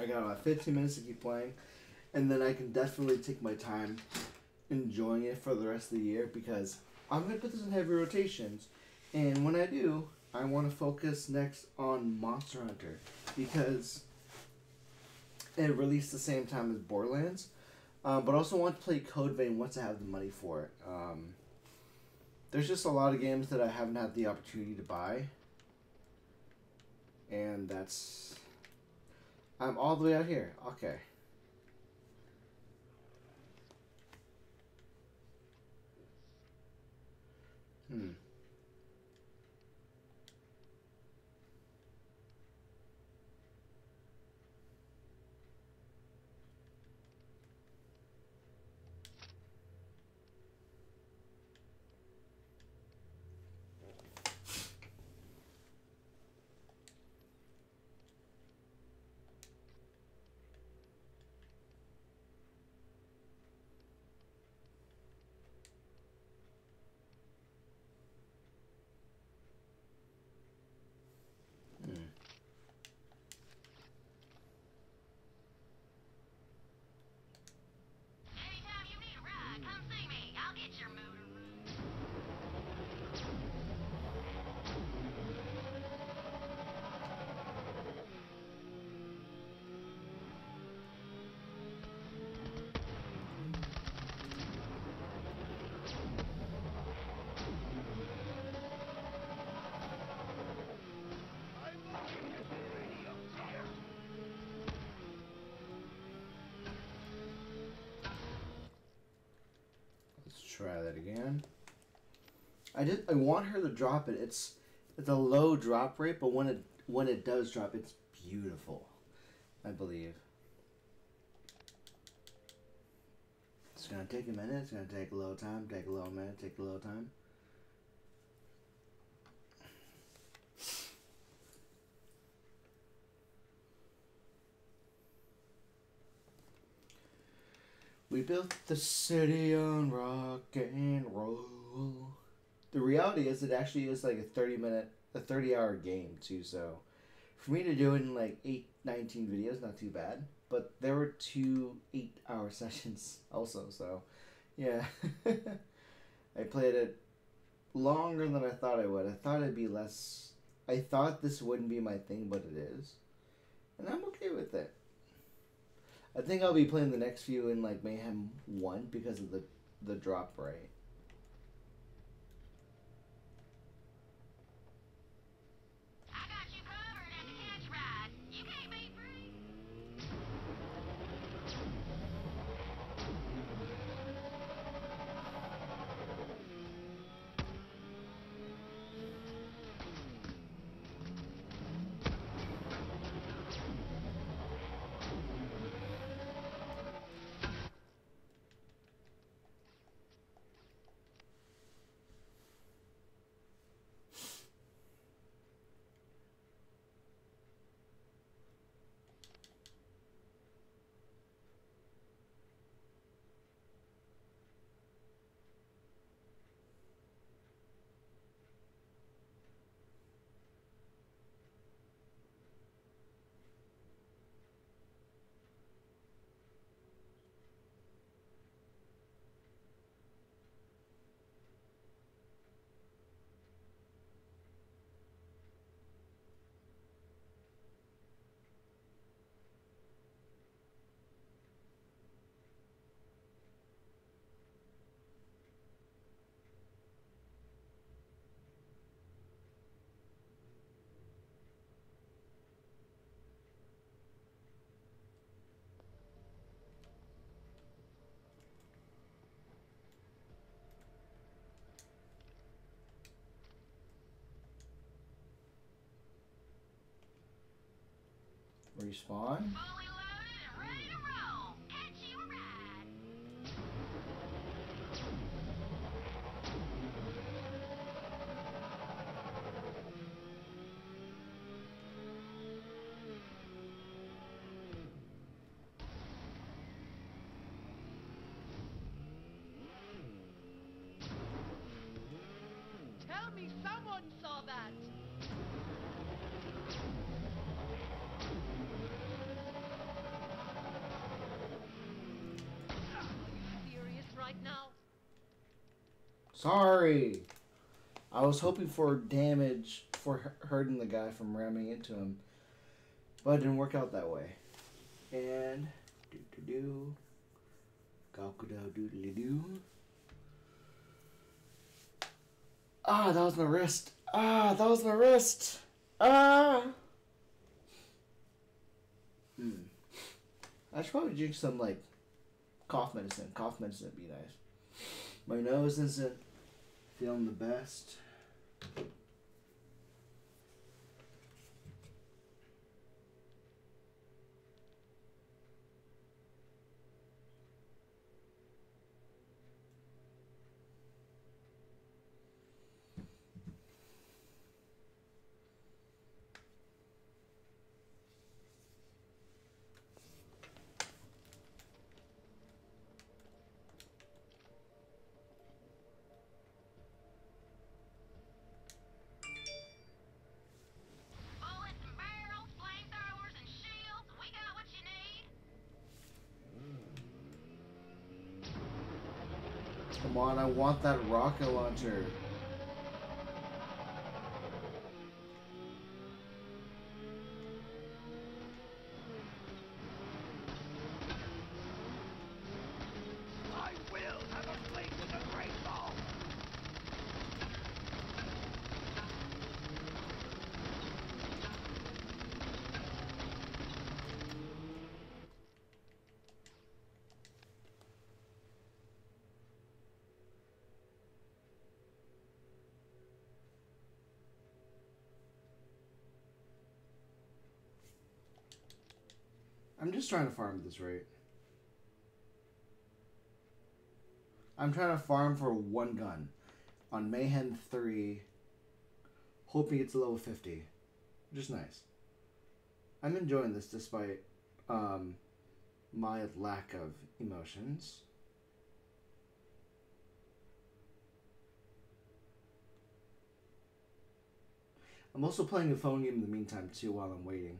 I got about fifteen minutes to keep playing, and then I can definitely take my time enjoying it for the rest of the year, because I'm going to put this in heavy rotations, and when I do, I want to focus next on Monster Hunter, because it released the same time as Borderlands, uh, but I also want to play Code Vein once I have the money for it. Um, there's just a lot of games that I haven't had the opportunity to buy, and that's... I'm all the way out here. Okay. Hmm. try that again. I did. I want her to drop it. It's it's a low drop rate, but when it when it does drop, it's beautiful. I believe. It's gonna take a minute. It's gonna take a little time. Take a little minute. Take a little time. We built the city on rock and roll. The reality is it actually is like a thirty minute, a thirty hour game too, so for me to do it in like eight, nineteen videos, not too bad. But there were two eight hour sessions also, so yeah. I played it longer than I thought I would. I thought it'd be less, I thought this wouldn't be my thing, but it is. And I'm okay with it. I think I'll be playing the next few in like Mayhem one because of the the drop rate. I got you covered at the catch ride. You can't be respawn. Tell me someone saw that. Sorry, I was hoping for damage for hurting the guy from ramming into him, but it didn't work out that way. And do do do, gawkudo doodly do. Ah, that was my wrist. Ah, that was my wrist. Ah. Hmm. I should probably drink some like cough medicine. Cough medicine would be nice. My nose isn't feeling the best. Come on, I want that rocket launcher. I'm just trying to farm at this rate. I'm trying to farm for one gun on Mayhem three, hoping it's level fifty. Just nice. I'm enjoying this despite um, my lack of emotions. I'm also playing a phone game in the meantime too while I'm waiting.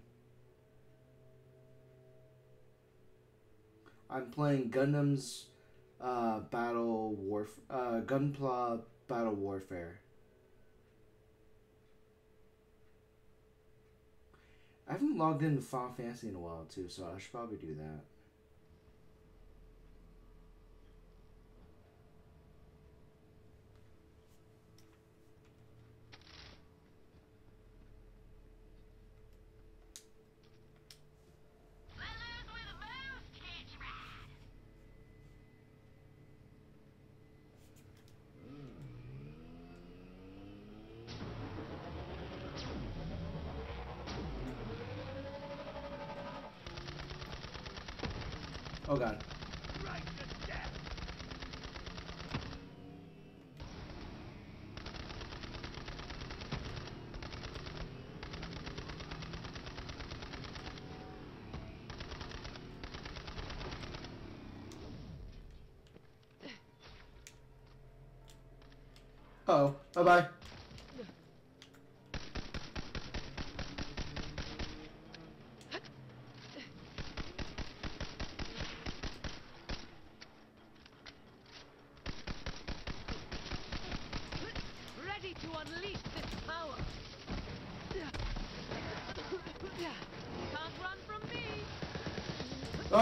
I'm playing Gundam's uh, Battle Warf- uh, Gunpla Battle Warfare. I haven't logged into Final Fantasy in a while too, so I should probably do that. Oh god. Right to death. Uh-oh. Bye-bye.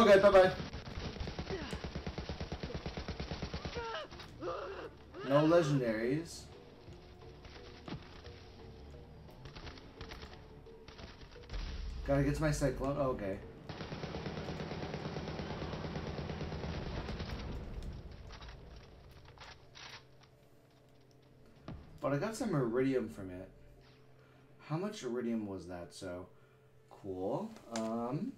Okay, bye-bye. No legendaries. Gotta get to my cyclone. Oh, okay. But I got some Iridium from it. How much Iridium was that? So, cool. Um...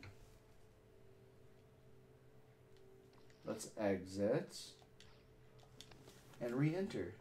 Let's exit and re-enter.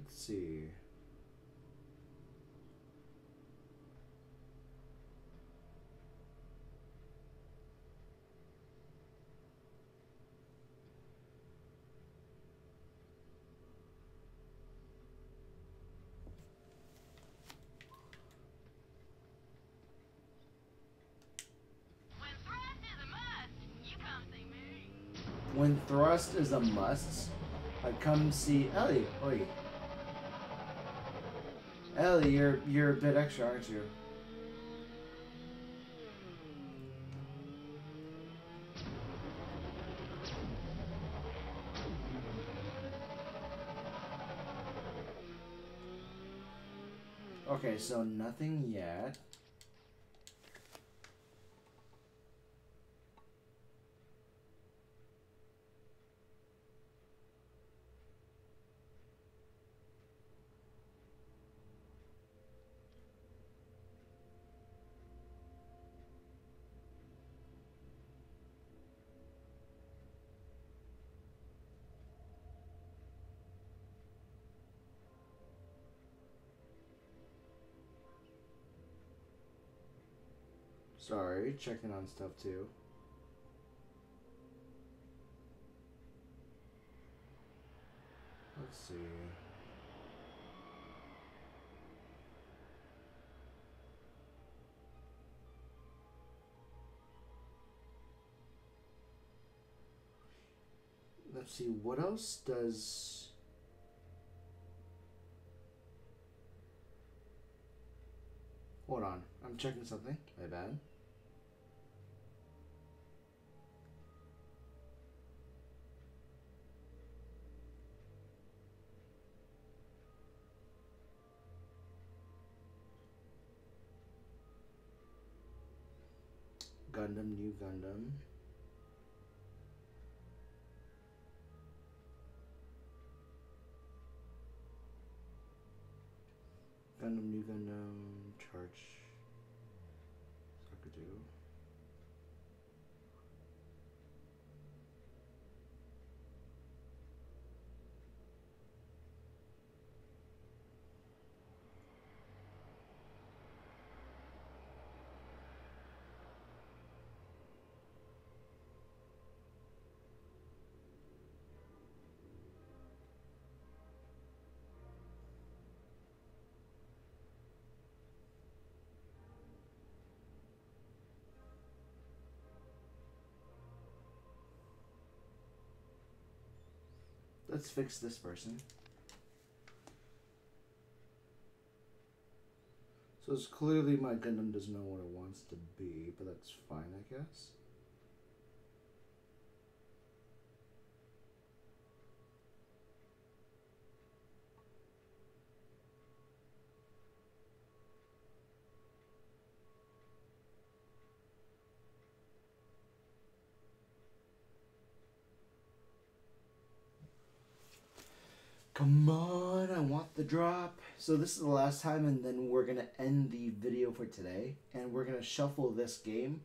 Let's see. When thrust is a must, you come see me. When thrust is a must, I come see Ellie. Oi. Ellie, you're you're a bit extra, aren't you? Okay, so nothing yet. Sorry, checking on stuff too. Let's see. Let's see, what else does... Hold on, I'm checking something. My bad. Gundam, new Gundam. Gundam, new Gundam, charge. So I could do. Let's fix this person. So it's clearly my Gundam doesn't know what it wants to be, but that's fine, I guess. Come on, I want the drop. So this is the last time, and then we're gonna end the video for today, and we're gonna shuffle this game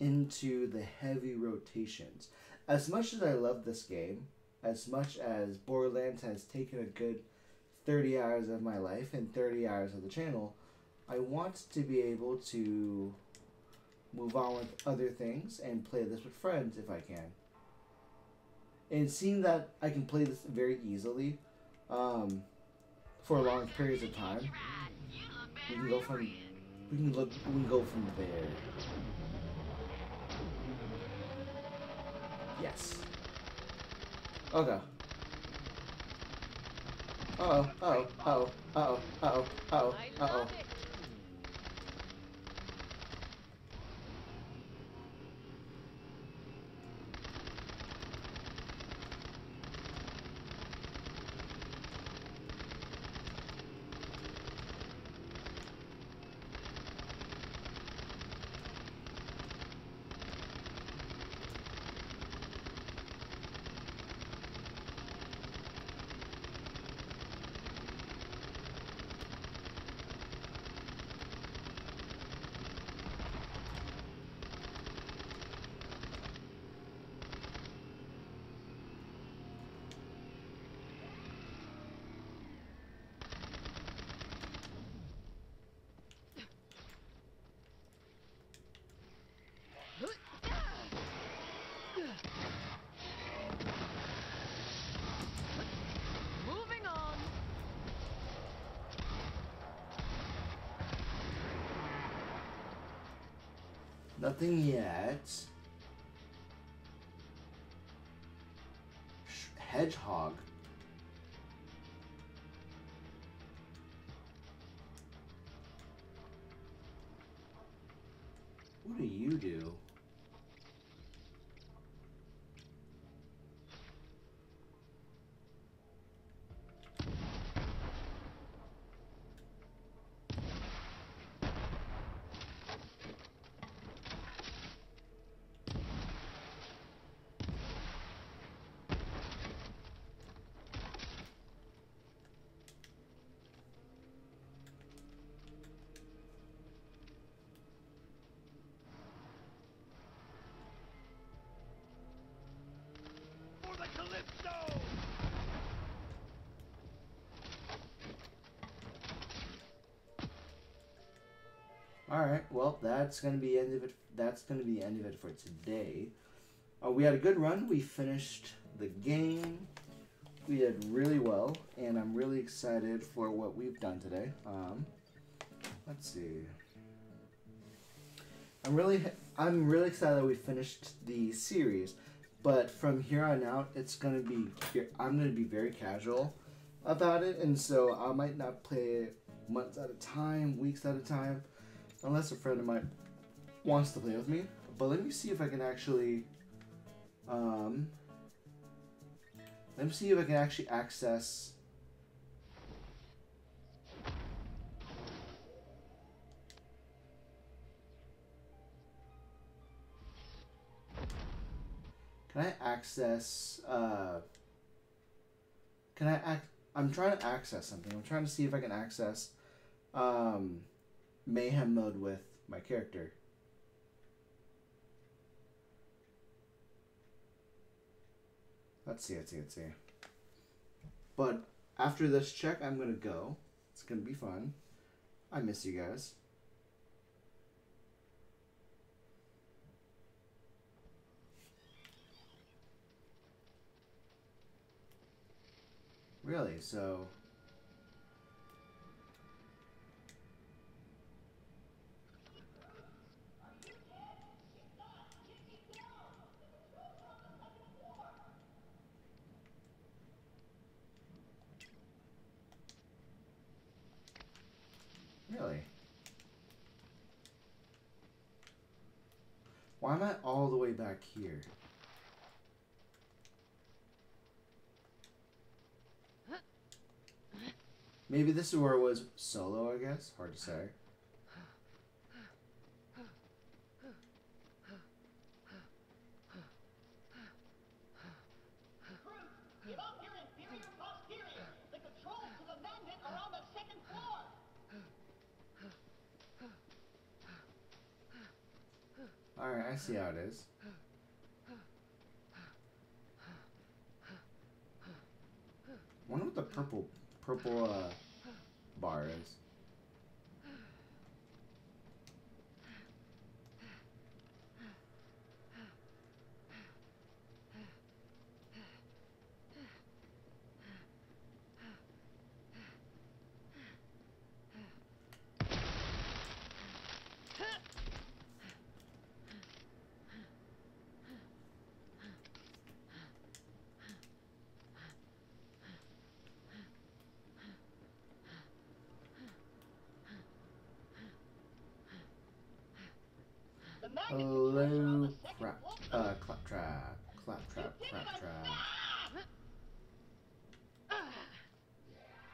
into the heavy rotations. As much as I love this game, as much as Borderlands has taken a good thirty hours of my life and thirty hours of the channel, I want to be able to move on with other things and play this with friends if I can. And seeing that I can play this very easily, Um, for long periods of time, we can go from we can look we can go from there. Yes. Okay. Uh oh. Uh oh. Uh oh. Uh oh. Uh oh. Uh oh. Nothing yet. Hedgehog. What do you do? All right. Well, that's gonna be end of it. That's gonna be the end of it for today. Uh, we had a good run. We finished the game. We did really well, and I'm really excited for what we've done today. Um, let's see. I'm really, I'm really excited that we finished the series, but from here on out, it's gonna be. I'm gonna be very casual about it, and so I might not play it months at a time, weeks at a time, unless a friend of mine wants to play with me. But let me see if I can actually. Um, let me see if I can actually access. Can I access? Uh, can I act? I'm trying to access something. I'm trying to see if I can access um, Mayhem mode with my character. Let's see, let's see, let's see. But after this check, I'm going to go. It's going to be fun. I miss you guys. Really, so... Really? Why am I all the way back here? Maybe this is where it was solo, I guess? Hard to say. Alright, I see how it is. I wonder what the purple purple uh, bar is. Hello, crap, uh, claptrap, claptrap, claptrap.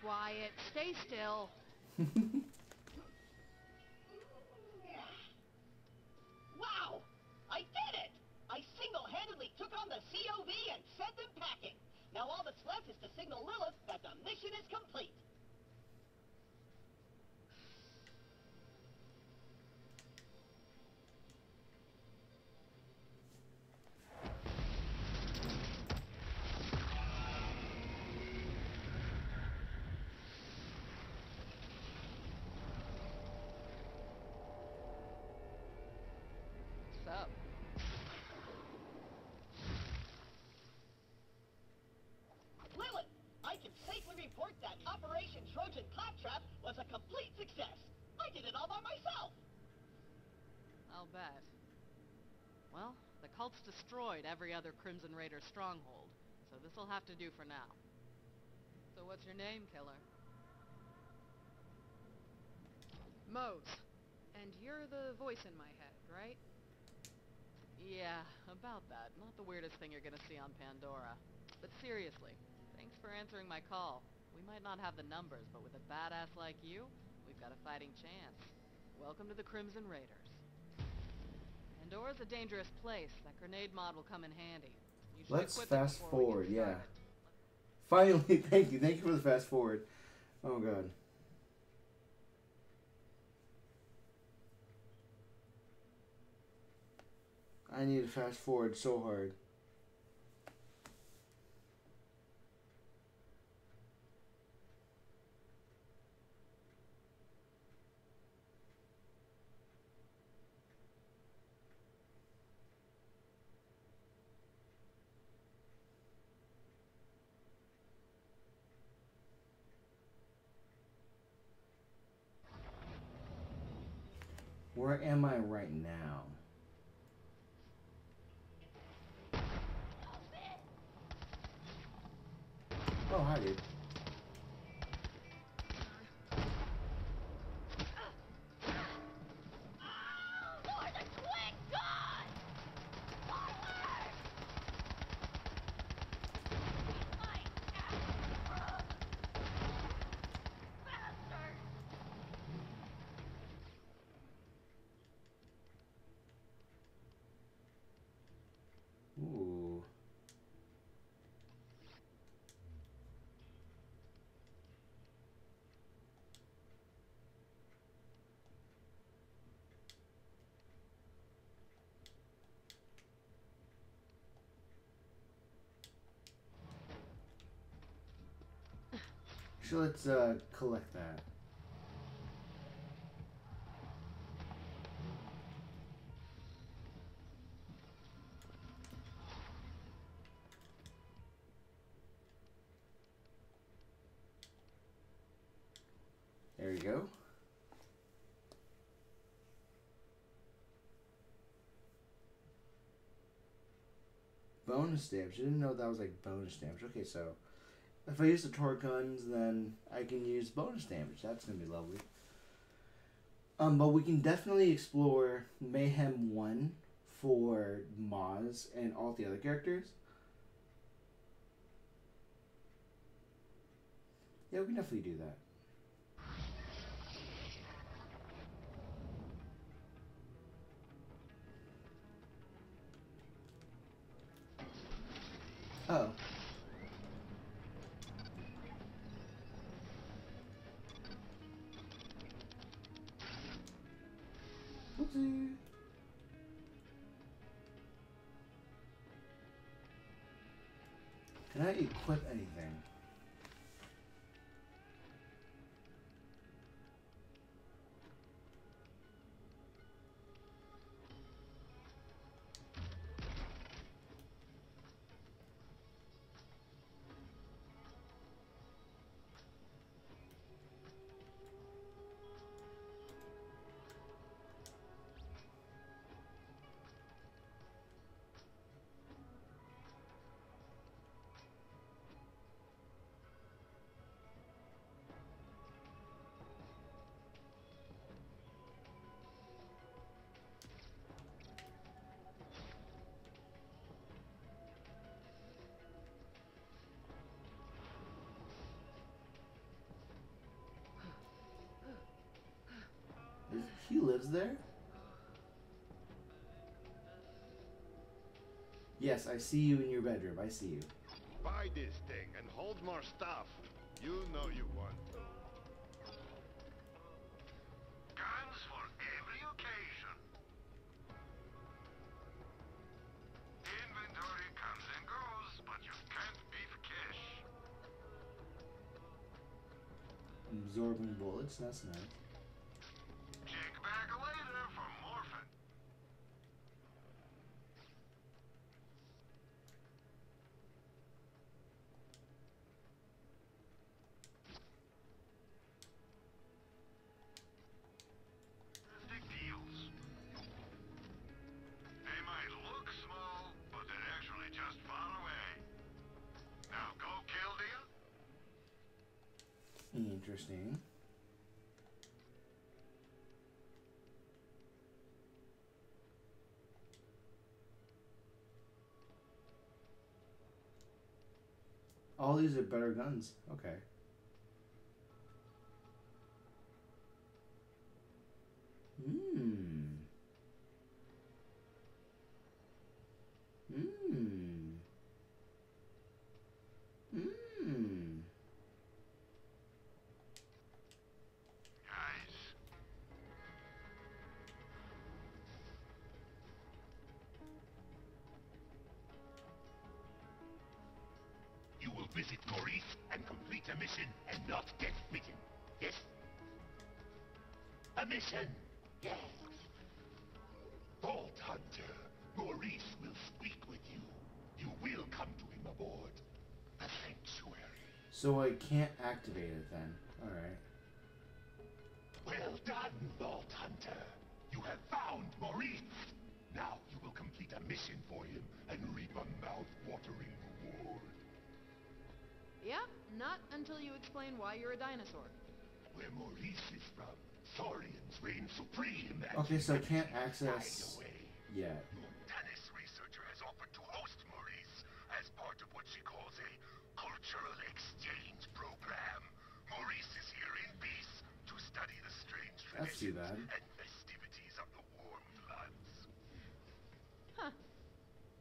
Wyatt, stay still. Wow, I did it! I single-handedly took on the C O V and sent them packing. Now all that's left is to signal Lilith that the mission is complete. Destroyed every other Crimson Raider stronghold, so this'll have to do for now. So what's your name, killer? Mose. And you're the voice in my head, right? Yeah, about that. Not the weirdest thing you're gonna see on Pandora. But seriously, thanks for answering my call. We might not have the numbers, but with a badass like you, we've got a fighting chance. Welcome to the Crimson Raiders. Pandora's a dangerous place. That grenade mod will come in handy. You Let's fast forward, yeah. Finally, thank you. Thank you for the fast forward. Oh, God. I need to fast forward so hard. Where am I right now? Oh, hi, dude. So let's uh, collect that. There you go. Bonus damage. I didn't know that was like bonus damage. Okay, so if I use the torque guns, then I can use bonus damage. That's going to be lovely. Um, but we can definitely explore Mayhem one for Maz and all the other characters. Yeah, we can definitely do that. Oh. Can I equip anything? He lives there? Yes, I see you in your bedroom. I see you. Buy this thing and hold more stuff. You know you want to. Guns for every occasion. Inventory comes and goes, but you can't beat cash. Absorbing bullets, that's nice. Interesting. All these are better guns. Okay. Hmm. Hmm. Hmm. Visit Maurice and complete a mission and not get bitten. Yes. A mission. Yes. Vault Hunter, Maurice will speak with you. You will come to him aboard the Sanctuary. So I can't activate it then. All right. Well done, Vault Hunter. You have found Maurice. Now you will complete a mission for him and reap a mouth-watering reward. Yeah, not until you explain why you're a dinosaur. Where Maurice is from, Saurians reign supreme. Okay, so can't access. Yeah. Tannis researcher has offered to host Maurice as part of what she calls a cultural exchange program. Maurice is here in peace to study the strange traditions and festivities of the warm floods. Huh.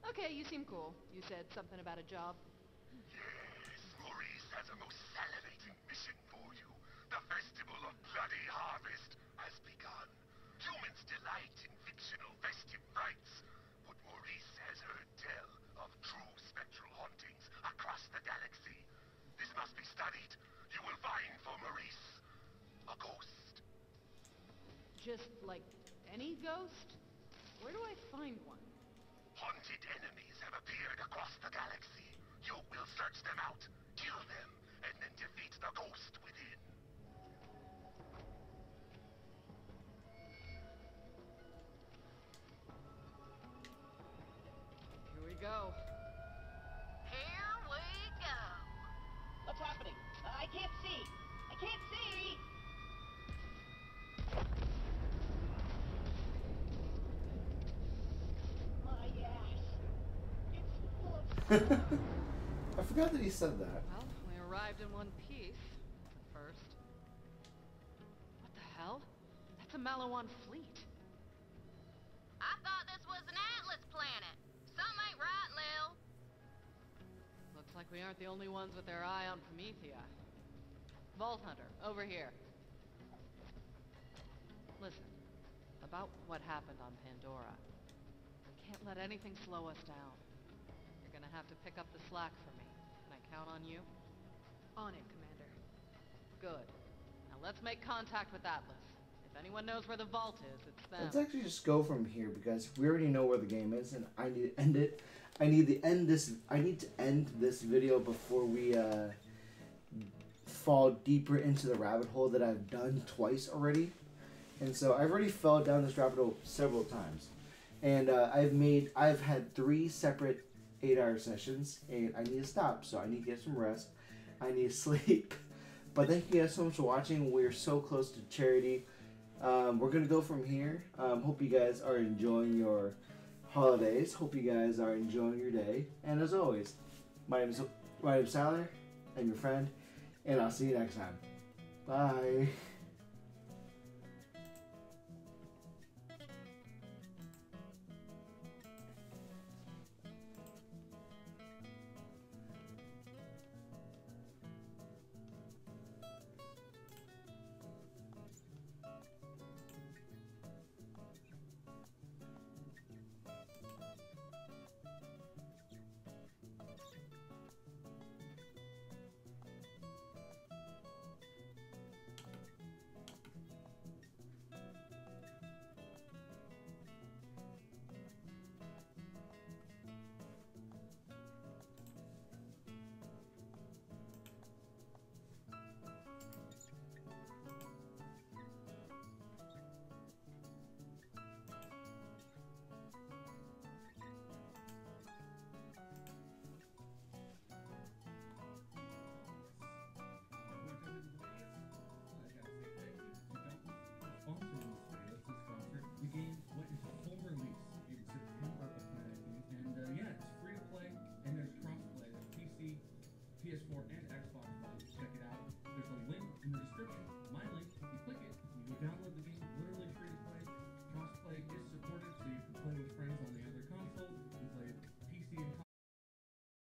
Okay, you seem cool. You said something about a job. Yes, Maurice has a most salivating mission for you. The festival of bloody harvest has begun. Humans delight in fictional festive rites, but Maurice has heard tell of true spectral hauntings across the galaxy. This must be studied. You will find for Maurice a ghost. Just like any ghost? Where do I find one? Haunted enemies have appeared across the galaxy. You will search them out, kill them, and then defeat the ghost within. Go. Here we go. What's happening? I can't see. I can't see. My ass. It's full of. I forgot that he said that. Well, we arrived in one piece. At first. What the hell? That's a Maliwan fleet. I thought this was an Atlas planet. Something ain't right, Lil. Looks like we aren't the only ones with their eye on Promethea. Vault Hunter, over here. Listen, about what happened on Pandora. We can't let anything slow us down. You're gonna have to pick up the slack for me. Can I count on you? On it, Commander. Good. Now let's make contact with Atlas. If anyone knows where the vault is, it's them. Let's actually just go from here because we already know where the game is, and I need to end it. I need to end this. I need to end this video before we uh, fall deeper into the rabbit hole that I've done twice already. And so I've already fell down this rabbit hole several times, and uh, I've made. I've had three separate eight-hour sessions, and I need to stop. So I need to get some rest. I need to sleep. But thank you guys so much for watching. We're so close to charity. Um, we're going to go from here. Um, hope you guys are enjoying your holidays. Hope you guys are enjoying your day. And as always, my name is, my name is Tyler. I'm your friend. And I'll see you next time. Bye.